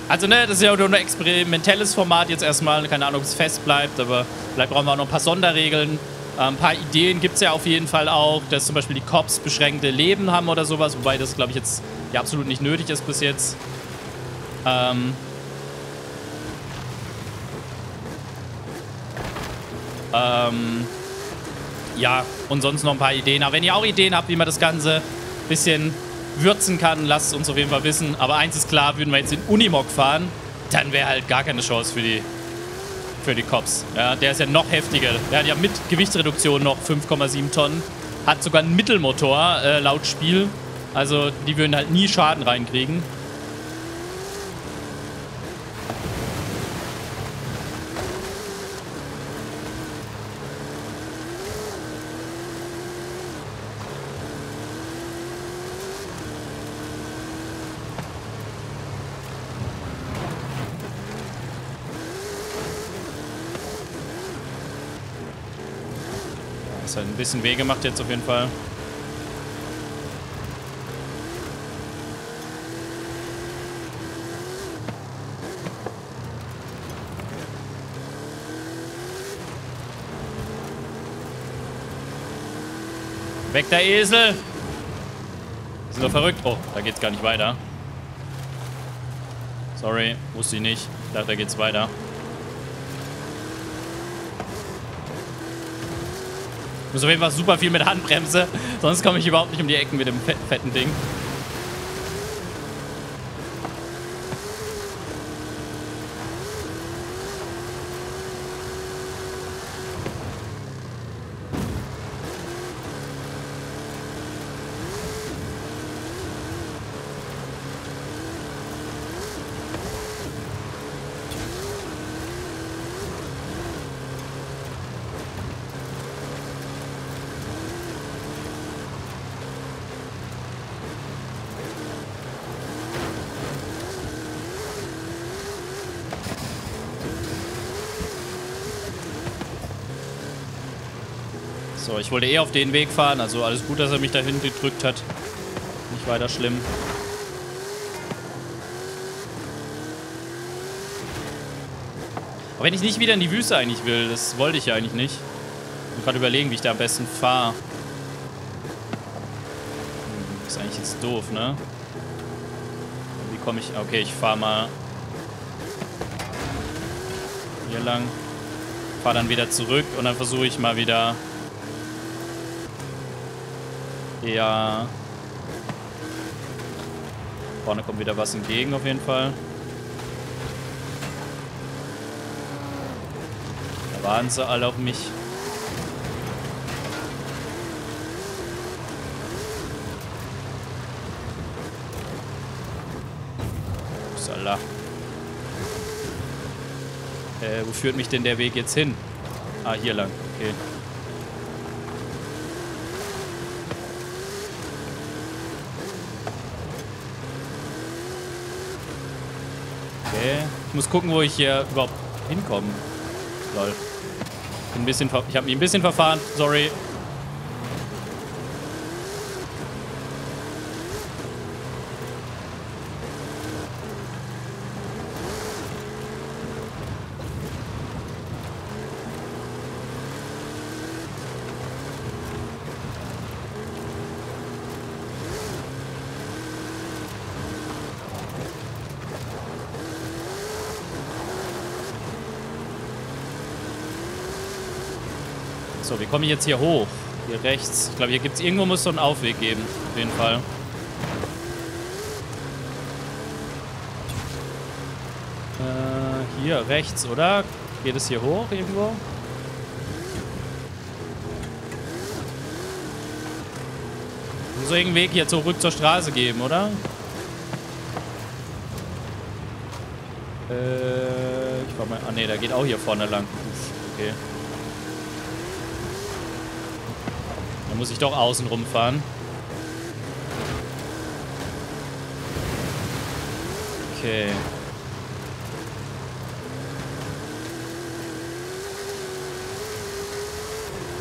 Also ne, das ist ja nur ein experimentelles Format jetzt erstmal. Keine Ahnung, ob es fest bleibt, aber vielleicht brauchen wir auch noch ein paar Sonderregeln. Ein paar Ideen gibt es ja auf jeden Fall auch, dass zum Beispiel die Cops beschränkte Leben haben oder sowas, wobei das, glaube ich, jetzt ja absolut nicht nötig ist bis jetzt. Ähm, ähm, ja, und sonst noch ein paar Ideen. Aber wenn ihr auch Ideen habt, wie man das Ganze ein bisschen würzen kann, lasst es uns auf jeden Fall wissen. Aber eins ist klar, würden wir jetzt den Unimog fahren, dann wäre halt gar keine Chance für die, für die Cops. Ja, der ist ja noch heftiger. Der hat ja mit Gewichtsreduktion noch fünf Komma sieben Tonnen. Hat sogar einen Mittelmotor, äh, laut Spiel. Also die würden halt nie Schaden reinkriegen. Hat ein bisschen weh gemacht jetzt auf jeden Fall. Weg der Esel! Ist doch verrückt. Oh, da geht's gar nicht weiter. Sorry, wusste ich nicht. Ich dachte, da geht's weiter. Ich muss auf jeden Fall super viel mit Handbremse, sonst komme ich überhaupt nicht um die Ecken mit dem fetten Ding. So, ich wollte eh auf den Weg fahren, also alles gut, dass er mich dahin gedrückt hat. Nicht weiter schlimm. Aber wenn ich nicht wieder in die Wüste eigentlich will, das wollte ich ja eigentlich nicht. Ich muss gerade überlegen, wie ich da am besten fahre. Hm, ist eigentlich jetzt doof, ne? Irgendwie komme ich... Okay, ich fahre mal hier lang. Fahre dann wieder zurück und dann versuche ich mal wieder... Ja... Vorne kommt wieder was entgegen auf jeden Fall. Da waren sie alle auf mich. Upsala. Äh, wo führt mich denn der Weg jetzt hin? Ah, hier lang. Okay. Ich muss gucken, wo ich hier überhaupt hinkomme. Lol. Ein bisschen ver ich habe mich ein bisschen verfahren. Sorry. So, wie komme ich jetzt hier hoch? Hier rechts. Ich glaube, hier gibt es irgendwo, muss so einen Aufweg geben. Auf jeden Fall. Äh, hier rechts, oder? Geht es hier hoch irgendwo? Muss so irgendeinen Weg hier zurück zur Straße geben, oder? Äh, ich war mal. Ah, ne, da geht auch hier vorne lang. Okay. Da muss ich doch außen rumfahren. Okay.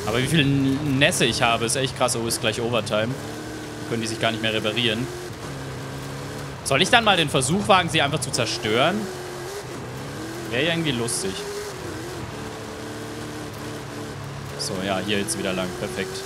Aber wie viele Nässe ich habe, ist echt krass. Oh, ist gleich Overtime. Können die sich gar nicht mehr reparieren. Soll ich dann mal den Versuch wagen, sie einfach zu zerstören? Wäre ja irgendwie lustig. So, ja, hier jetzt wieder lang. Perfekt.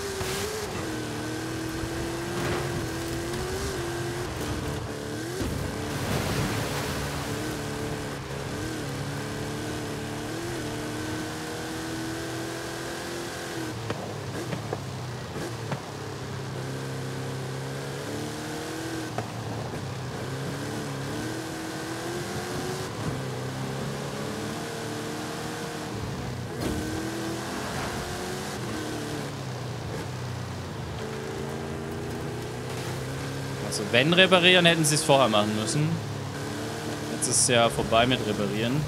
Also wenn reparieren, hätten sie es vorher machen müssen. Jetzt ist es ja vorbei mit reparieren.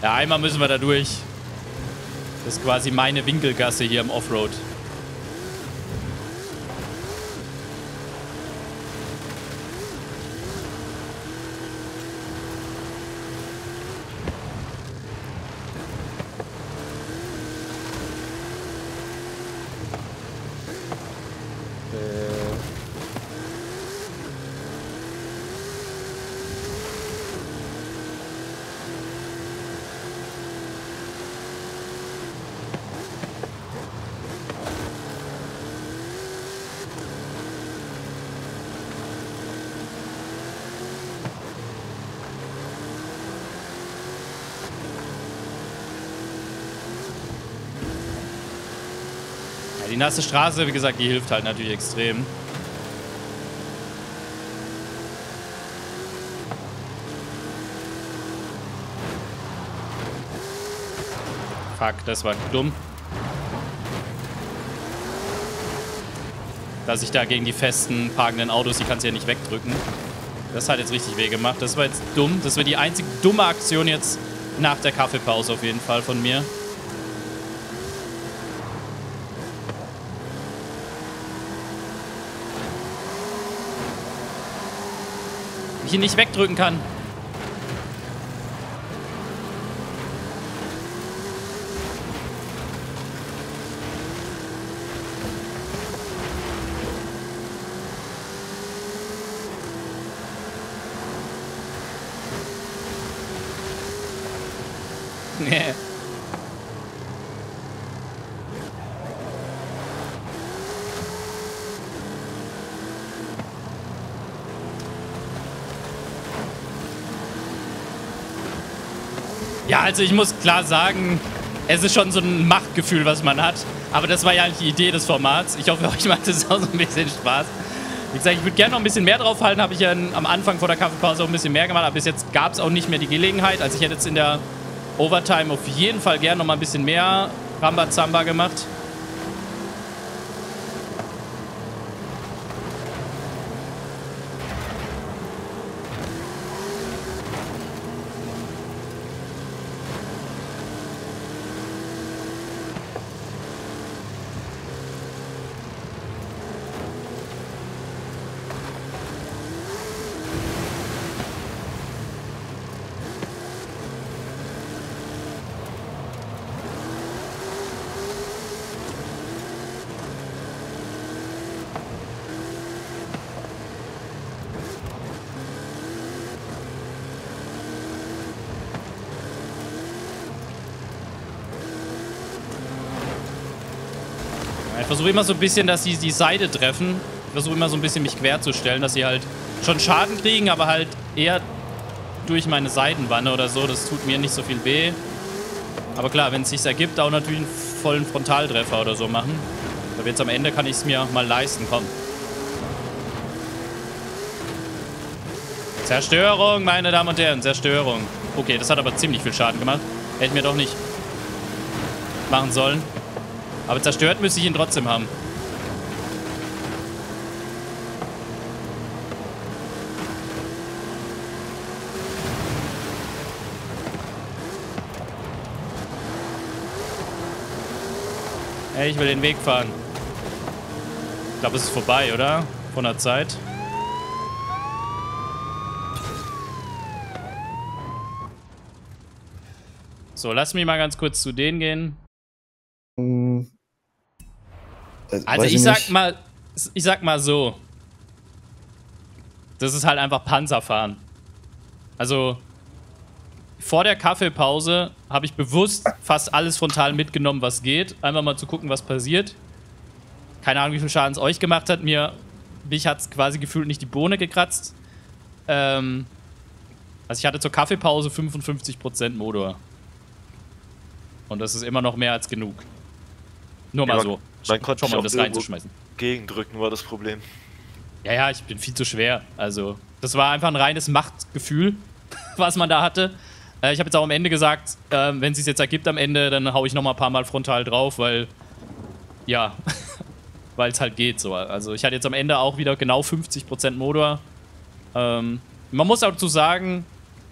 Ja, einmal müssen wir da durch. Das ist quasi meine Winkelgasse hier im Offroad. Die nasse Straße, wie gesagt, die hilft halt natürlich extrem. Fuck, das war dumm. Dass ich da gegen die festen, parkenden Autos, die kannst du ja nicht wegdrücken. Das hat jetzt richtig weh gemacht. Das war jetzt dumm. Das war die einzige dumme Aktion jetzt nach der Kaffeepause auf jeden Fall von mir. Ich ihn nicht wegdrücken kann. Nee. Ja, also ich muss klar sagen, es ist schon so ein Machtgefühl, was man hat. Aber das war ja eigentlich die Idee des Formats. Ich hoffe, euch macht es auch so ein bisschen Spaß. Wie gesagt, ich würde gerne noch ein bisschen mehr draufhalten. Habe ich ja am Anfang vor der Kaffeepause auch ein bisschen mehr gemacht. Aber bis jetzt gab es auch nicht mehr die Gelegenheit. Also ich hätte jetzt in der Overtime auf jeden Fall gerne noch mal ein bisschen mehr Rambazamba gemacht. Ich versuche immer so ein bisschen, dass sie die Seite treffen. Ich versuche immer so ein bisschen, mich querzustellen, dass sie halt schon Schaden kriegen, aber halt eher durch meine Seitenwanne oder so. Das tut mir nicht so viel weh. Aber klar, wenn es sich ergibt, auch natürlich einen vollen Frontaltreffer oder so machen. Aber jetzt am Ende kann ich es mir mal leisten. Komm. Zerstörung, meine Damen und Herren. Zerstörung. Okay, das hat aber ziemlich viel Schaden gemacht. Hätten wir doch nicht machen sollen. Aber zerstört müsste ich ihn trotzdem haben. Hey, ich will den Weg fahren. Ich glaube, es ist vorbei, oder? Von der Zeit. So, lass mich mal ganz kurz zu denen gehen. Mhm. Das also ich, ich sag mal, ich sag mal so, das ist halt einfach Panzerfahren. Also vor der Kaffeepause habe ich bewusst fast alles frontal mitgenommen, was geht. Einfach mal zu gucken, was passiert. Keine Ahnung, wie viel Schaden es euch gemacht hat. Mir, mich hat es quasi gefühlt nicht die Bohne gekratzt. Ähm, also ich hatte zur Kaffeepause fünfundfünfzig Prozent Motor. Und das ist immer noch mehr als genug. Nur mal ja, so. Dann konnte ich mal, um das reinzuschmeißen. Gegendrücken war das Problem. Ja, ja, ich bin viel zu schwer. Also, das war einfach ein reines Machtgefühl, was man da hatte. Äh, ich habe jetzt auch am Ende gesagt, äh, wenn es sich jetzt ergibt am Ende, dann haue ich nochmal ein paar Mal frontal drauf, weil, ja, weil es halt geht so. Also, ich hatte jetzt am Ende auch wieder genau fünfzig Prozent Motor. Ähm, man muss auch dazu sagen,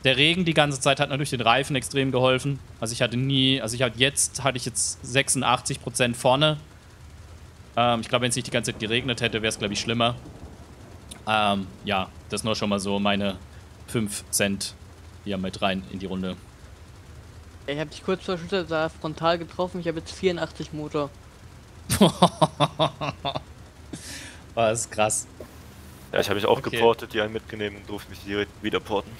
der Regen die ganze Zeit hat natürlich den Reifen extrem geholfen. Also ich hatte nie, also ich hatte jetzt, hatte ich jetzt sechsundachtzig Prozent vorne. Ähm, ich glaube, wenn es nicht die ganze Zeit geregnet hätte, wäre es, glaube ich, schlimmer. Ähm, ja, das nur schon mal so meine fünf Cent hier mit rein in die Runde. Ich habe dich kurz verschüttet, da frontal getroffen. Ich habe jetzt vierundachtzig Motor. Das ist krass. Ja, ich habe mich auch okay. geportet, die einen mitgenommen und durfte mich direkt wieder porten.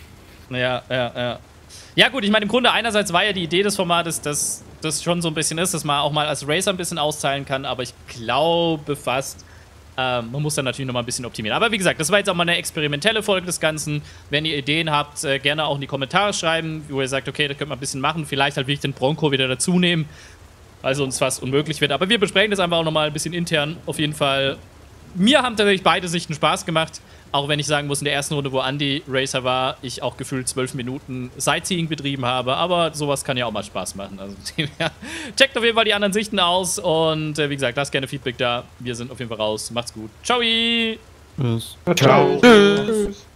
Ja, ja, ja. Ja gut, ich meine, im Grunde einerseits war ja die Idee des Formates, dass das schon so ein bisschen ist, dass man auch mal als Racer ein bisschen austeilen kann, aber ich glaube fast, äh, man muss dann natürlich nochmal ein bisschen optimieren. Aber wie gesagt, das war jetzt auch mal eine experimentelle Folge des Ganzen. Wenn ihr Ideen habt, äh, gerne auch in die Kommentare schreiben, wo ihr sagt, okay, das könnt man ein bisschen machen, vielleicht halt wirklich den Bronco wieder dazu nehmen, weil es uns fast unmöglich wird. Aber wir besprechen das einfach auch nochmal ein bisschen intern, auf jeden Fall. Mir haben tatsächlich beide Sichten Spaß gemacht, auch wenn ich sagen muss, in der ersten Runde, wo Andi Racer war, ich auch gefühlt zwölf Minuten Sightseeing betrieben habe, aber sowas kann ja auch mal Spaß machen. Also checkt auf jeden Fall die anderen Sichten aus und äh, wie gesagt, lasst gerne Feedback da. Wir sind auf jeden Fall raus. Macht's gut. Ciao. Tschüss. Ciao. Tschüss.